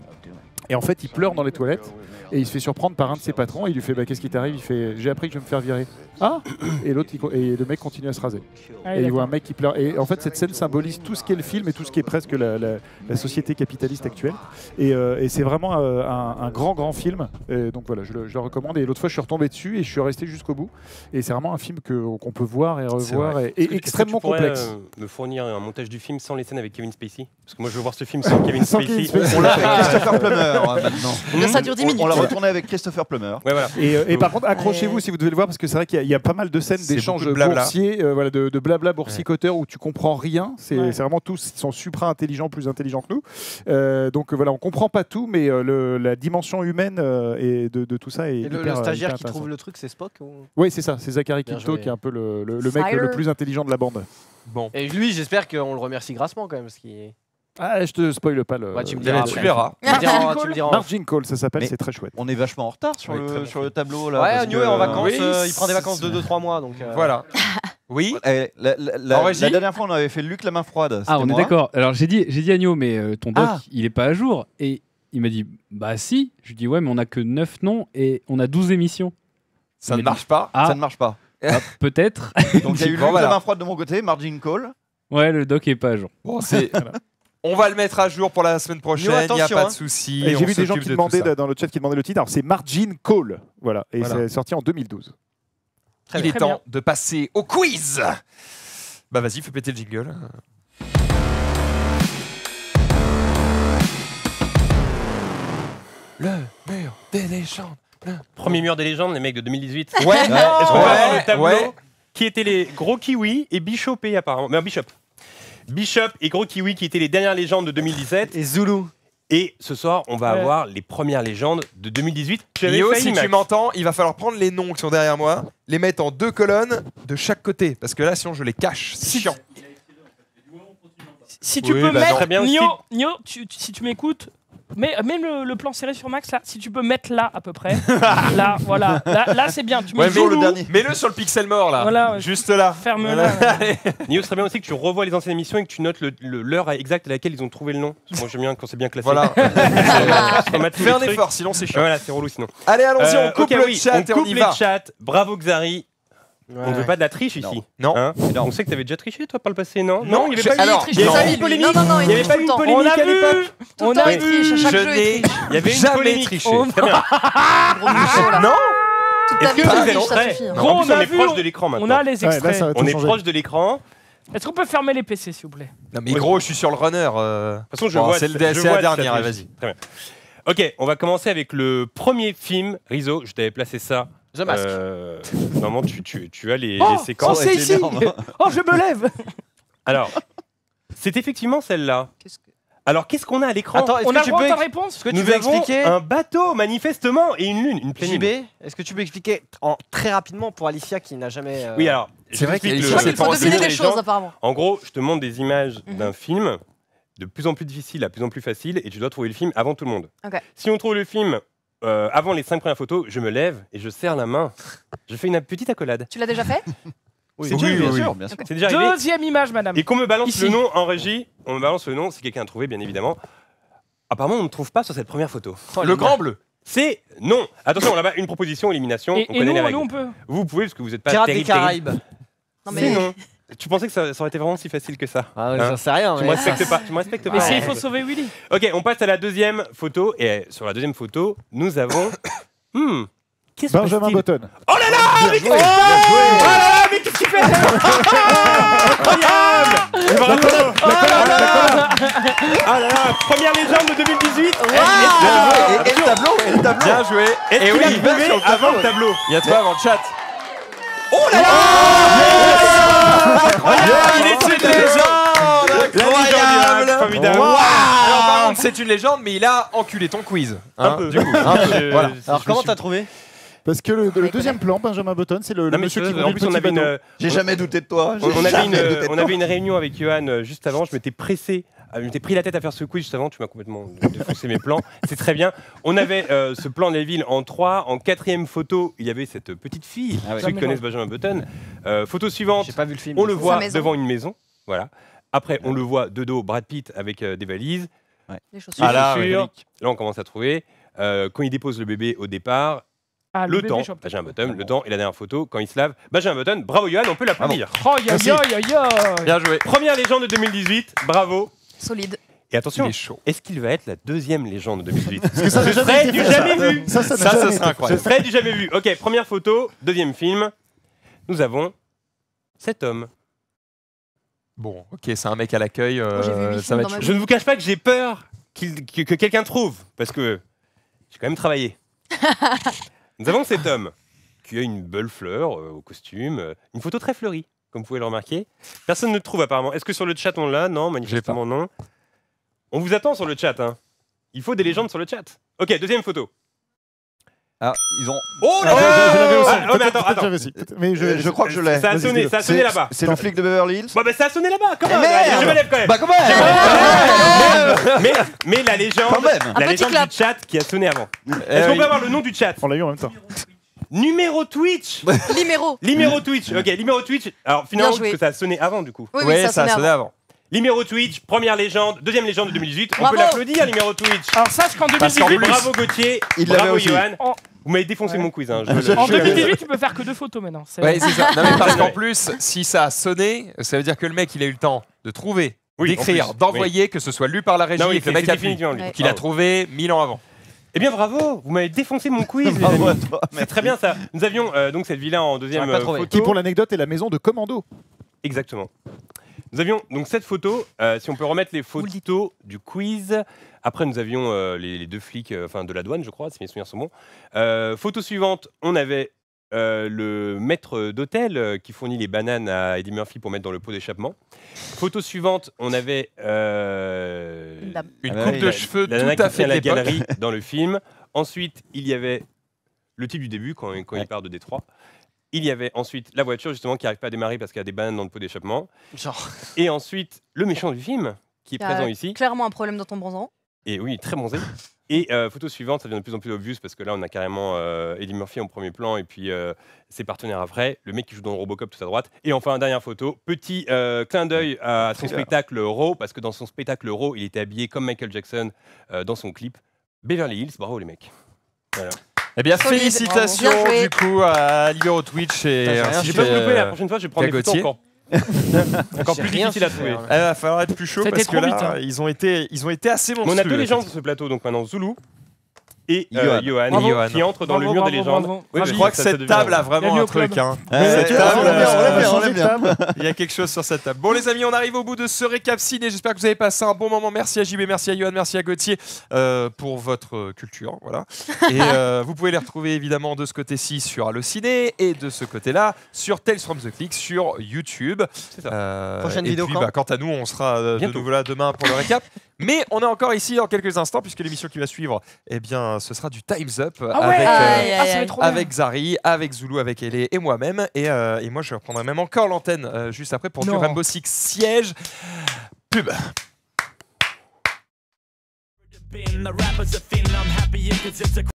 Et en fait, il pleure dans les toilettes et il se fait surprendre par un de ses patrons. Et il lui fait bah, « Qu'est-ce qui t'arrive ?» Il fait « J'ai appris que je vais me faire virer. » Ah et, l'autre, et le mec continue à se raser. Ah, et il voit un mec qui pleure. Et en fait, cette scène symbolise tout ce qu'est le film et tout ce qui est presque la, la, la société capitaliste actuelle. Et, euh, et c'est vraiment euh, un, un grand, grand film. Et donc voilà, je le, je le recommande. Et l'autre fois, je suis retombé dessus et je suis resté jusqu'au bout. Et c'est vraiment un film qu'on qu peut voir et revoir et, et extrêmement complexe. Euh, me fournir un montage du film sans les scènes avec Kevin Spacey, parce que moi je veux voir ce film sans Kevin sans Spacey. Spacey. On l'a fait avec Christopher Plummer maintenant. Là, ça dure dix minutes. On l'a retourné avec Christopher Plummer. Ouais, voilà. et, euh, et par contre, accrochez-vous ouais. si vous devez le voir, parce que c'est vrai qu'il y, y a pas mal de scènes d'échanges boursiers, euh, voilà, de, de blabla boursicoteurs ouais. où tu comprends rien. C'est ouais. vraiment tous, ils sont supra intelligents, plus intelligents que nous. Euh, donc voilà, on comprend pas tout, mais euh, le, la dimension humaine euh, et de, de tout ça est. Et hyper, le stagiaire qui trouve le truc, c'est Spock ou... Oui, c'est ça, c'est Zachary Quinto qui est un peu le, le, le mec Fire. le plus intelligent de la bande. Bon. Et lui, j'espère qu'on le remercie grassement quand même. Parce qu'il... Ah, je te spoil pas le. Ouais, tu me diras. Tu verras. Margin Call, ça s'appelle, c'est très chouette. On est vachement en retard sur, oui, le, sur le tableau. Là, ouais, parce New que... est en vacances. Oui, euh, il prend des vacances de deux trois mois. Donc, euh... Voilà. Oui. Euh, la, la, la, la dernière fois, on avait fait Luc la main froide. Ah, on moi. est d'accord. Alors, j'ai dit, j'ai dit à Agneau, mais euh, ton doc, ah. il est pas à jour. Et il m'a dit, bah si. Je lui dis, ouais, mais on a que neuf noms et on a douze émissions. Ça ne, marche pas, ah. ça ne marche pas, ça ne marche pas. Peut-être. Donc il y a eu le voilà. main froide de mon côté, margin call. Ouais, le doc est pas à jour. Bon, c'est... On va le mettre à jour pour la semaine prochaine, il n'y a pas hein. de souci. J'ai vu des gens qui de demandaient dans le chat qui demandaient le titre. Alors c'est Margin Call, voilà, et voilà. c'est sorti en deux mille douze. Très il bien. est temps bien. de passer au quiz. Bah vas-y, fais péter le jingle. Le mur des légendes. Premier mur des légendes, les mecs de deux mille dix-huit. Ouais, ouais, le tableau ouais. Qui étaient les gros kiwis et Bishopé apparemment. Mais Bishop. Bishop et gros kiwis qui étaient les dernières légendes de deux mille dix-sept. Et Zulu. Et ce soir, on va ouais. avoir les premières légendes de deux mille dix-huit. Léo, si Max. tu m'entends, il va falloir prendre les noms qui sont derrière moi, les mettre en deux colonnes de chaque côté. Parce que là, sinon, je les cache. C'est chiant. Si tu oui, peux bah mettre. Bien Nio, Nio, tu, tu, si tu m'écoutes. Mais même le, le plan serré sur Max, là, si tu peux mettre là à peu près, là, voilà, là, là c'est bien. Tu mets ouais, le dernier. Mets-le sur le pixel mort là, voilà, ouais, juste là. Ferme-le. Voilà. Nio, ce serait bien aussi que tu revois les anciennes émissions et que tu notes l'heure exacte à laquelle ils ont trouvé le nom. Moi j'aime bien quand c'est bien classé. Voilà. Fais un effort, sinon c'est chiant. Voilà, c'est relou sinon. Allez, allons-y, euh, on coupe okay, le oui, chat on et coupe on y les va. Chats. Bravo Xari. Ouais. On ne veut pas de la triche non. ici. Non. Hein non. On sait que tu avais déjà triché, toi, par le passé, non Non, il n'y avait pas eu de polémique. Il n'y avait pas eu de polémique à l'époque. On a triché à chaque jeu. Il y avait une polémique. Très bien. Non. Est-ce que vous êtes rentrés ? On est proche de l'écran maintenant. On a les extraits. On est proche de l'écran. Est-ce qu'on peut fermer les P C, s'il vous plaît? Non, mais gros, je suis sur le runner. De toute façon, je vois. C'est la dernière. Vas-y. Très bien. Ok, on va commencer avec le premier film. Rizzo, je t'avais placé ça. The Mask. Euh, Normalement, tu, tu, tu as les, oh, les séquences. Oh, c'est ici. Oh, je me lève. Alors, c'est effectivement celle-là. Qu'est-ce que... Alors, qu'est-ce qu'on a à l'écran? On a droit à ta réponse parce que nous tu veux avons expliquer un bateau, manifestement, et une lune, une pleine J B, lune. Est-ce que tu peux expliquer en, très rapidement pour Alicia qui n'a jamais... Euh... Oui, alors, c'est vrai qu'il faut deviner des choses, apparemment. En gros, je te montre des images mm-hmm. d'un film de plus en plus difficile à plus en plus facile et tu dois trouver le film avant tout le monde. Okay. Si on trouve le film... Euh, avant les cinq premières photos, je me lève et je serre la main. Je fais une petite accolade. Tu l'as déjà fait? Oui, oui, oui, bien sûr. Bien sûr. Okay. Déjà Deuxième image, madame. Et qu'on me balance Ici. le nom en régie. On me balance le nom si quelqu'un a trouvé, bien évidemment. Apparemment, on ne trouve pas sur cette première photo. Oh, le grand bleu. C'est non. Attention, là-bas, une proposition, élimination. Et, on et connaît nous, les règles. Nous, on peut. Vous pouvez, parce que vous n'êtes pas terrible. Pirates des Caraïbes. Non, mais... C'est non. Tu pensais que ça, ça aurait été vraiment si facile que ça? Ah, j'en hein sais rien. Tu me respectes pas. Tu me respectes pas. Mais si, il faut sauver Willy. Ok, on passe à la deuxième photo. Et sur la deuxième photo, nous avons hmm, Qu'est-ce Benjamin que Button. Oh là là, mais qu'est-ce qu'il fait? Oh là là, mais qu'est-ce qu'il fait? Incroyable. Oh là là, première légende de deux mille dix-huit. Wow. Et, et, et le tableau, et le tableau. Bien joué. Et, et oui, il va sur le tableau, avant le tableau. Il y a toi avant le chat. Oh là là, il est une légende. Incroyable. Formidable. C'est une légende, mais il a enculé ton quiz. Hein, un peu. Du coup. Un peu. Voilà. Alors comment t'as trouvé? Parce que le, le deuxième plan, Benjamin Button, c'est le, le monsieur qui conduit le petit bateau. J'ai jamais douté de toi. On, on, avait, une, de on avait une réunion avec Johan juste avant, je m'étais pressé. Je m'étais pris la tête à faire ce quiz juste avant, tu m'as complètement défoncé mes plans. C'est très bien. On avait euh, ce plan de la ville en trois. En quatrième photo, il y avait cette petite fille. Ah ouais. Ceux qui connaissent Benjamin Button. Euh, photo suivante, pas vu le film, on le voit devant une maison. Voilà. Après, on le voit de dos, Brad Pitt avec euh, des valises. Ouais. Les chaussures. Ah là, ouais, là, on commence à trouver. Euh, quand il dépose le bébé au départ, ah, le, le temps, Benjamin Button, ah, le bon. temps et la dernière photo, quand il se lave, Benjamin Button, bravo Johan, on peut l'applaudir. Oh, yo, yo, yo, yo. Bien joué. Première légende de deux mille dix-huit, bravo. Solide. Et attention, est-ce est qu'il va être la deuxième légende de deux mille dix-huit? Parce que ça, ce serait jamais du jamais ça. vu. Ça, ça, ça, ça serait incroyable. Ce serait du jamais vu. Ok, première photo, deuxième film. Nous avons cet homme. Bon, ok, c'est un mec à l'accueil. Euh, ça va être... Je ne vous cache pas que j'ai peur qu'il, que, que quelqu'un trouve, parce que j'ai quand même travaillé. Nous avons cet homme qui a une belle fleur euh, au costume, euh, une photo très fleurie, comme vous pouvez le remarquer. Personne ne le trouve apparemment. Est-ce que sur le chat on l'a? Non, manifestement non. On vous attend sur le chat. Hein. Il faut des légendes sur le chat. Ok, deuxième photo. Ah, ils ont. Oh là là! Oh, mais attends, attends. Mais je, je crois que je l'ai. Ça a sonné, ça a sonné là-bas. C'est le flic de Beverly Hills? Bah, bah ça a sonné là-bas, quand même. Je me lève quand même. Bah, quand même. Mais, mais la légende, la légende du chat qui a sonné avant. Est-ce qu'on peut avoir le nom du chat? On l'a eu en même temps. Numéro Twitch. Numéro. Numéro Twitch. Ok, numéro Twitch. Alors finalement, parce que ça a sonné avant du coup. Oui, ça a sonné avant. Numéro Twitch, première légende, deuxième légende de deux mille dix-huit. On bravo. peut l'applaudir, numéro Twitch. Alors sache qu'en deux mille dix-huit, qu bravo Gauthier, il bravo Johan. En... Vous m'avez défoncé ouais. mon quiz. Hein, je... En deux mille dix-huit, tu peux faire que deux photos maintenant. Oui, c'est ça. Non, mais parce qu'en plus, si ça a sonné, ça veut dire que le mec, il a eu le temps de trouver, oui, d'écrire, d'envoyer, oui. que ce soit lu par la régie, non, oui, et que le mec a fini, qu'il a trouvé mille ans avant. Eh bien, bravo, vous m'avez défoncé mon quiz. C'est très bien ça. Nous avions euh, donc cette villa en deuxième photo. Qui, pour l'anecdote, est la maison de Commando. Exactement. Nous avions donc cette photo, euh, si on peut remettre les photos du quiz. Après, nous avions euh, les, les deux flics, euh, enfin de la douane, je crois, si mes souvenirs sont bons. Euh, photo suivante, on avait euh, le maître d'hôtel euh, qui fournit les bananes à Eddie Murphy pour mettre dans le pot d'échappement. Photo suivante, on avait euh, la... une coupe ah, de la, cheveux la, la tout à fait à la galerie dans le film. Ensuite, il y avait le type du début, quand, quand ouais. il part de Détroit. Il y avait ensuite la voiture, justement, qui n'arrive pas à démarrer parce qu'il y a des bananes dans le pot d'échappement. Genre. Et ensuite, le méchant du film, qui est a présent ici. Clairement un problème dans ton bronzant. Et oui, très bronzé. Et euh, photo suivante, ça devient de plus en plus obvious parce que là, on a carrément euh, Eddie Murphy en premier plan et puis euh, ses partenaires après. Le mec qui joue dans le Robocop tout à droite. Et enfin, dernière photo, petit euh, clin d'œil à son spectacle Raw, parce que dans son spectacle Raw, il était habillé comme Michael Jackson euh, dans son clip. Beverly Hills, bravo les mecs. Voilà. Eh bien, solide. Félicitations bien du coup à Lio Twitch et Putain, je vais pas louper, la prochaine fois, je vais prendre des photos encore, encore plus difficiles à trouver. Il va falloir être plus chaud parce que là, vite, hein. ils, ont été, ils ont été assez monstrueux. Mais on a deux légendes sur ce plateau, donc maintenant Zoulou et euh, Johan, Johan qui entre dans bravo, le mur bravo, des légendes. Bravo, bravo. Oui, je crois que cette table a vraiment un truc. Hein. Cette table, il y a quelque chose sur cette table. Bon les amis, on arrive au bout de ce récap ciné. J'espère que vous avez passé un bon moment. Merci à J B, merci à Johan, merci à Gauthier euh, pour votre culture. Voilà. Et euh, vous pouvez les retrouver évidemment de ce côté-ci sur Allociné et de ce côté-là sur Tales from the Click sur YouTube. Euh, Prochaine et vidéo puis, quand bah, quant à nous, on sera Bientôt. de nouveau là demain pour le récap. Mais on est encore ici dans quelques instants puisque l'émission qui va suivre, eh bien, ce sera du Time's Up ah avec, ouais, euh, aïe, aïe, aïe. avec Zari, avec Zoulou, avec Elé et moi-même. Et, euh, et moi, je reprendrai même encore l'antenne euh, juste après pour non. du Rainbow Six Siege. Pub.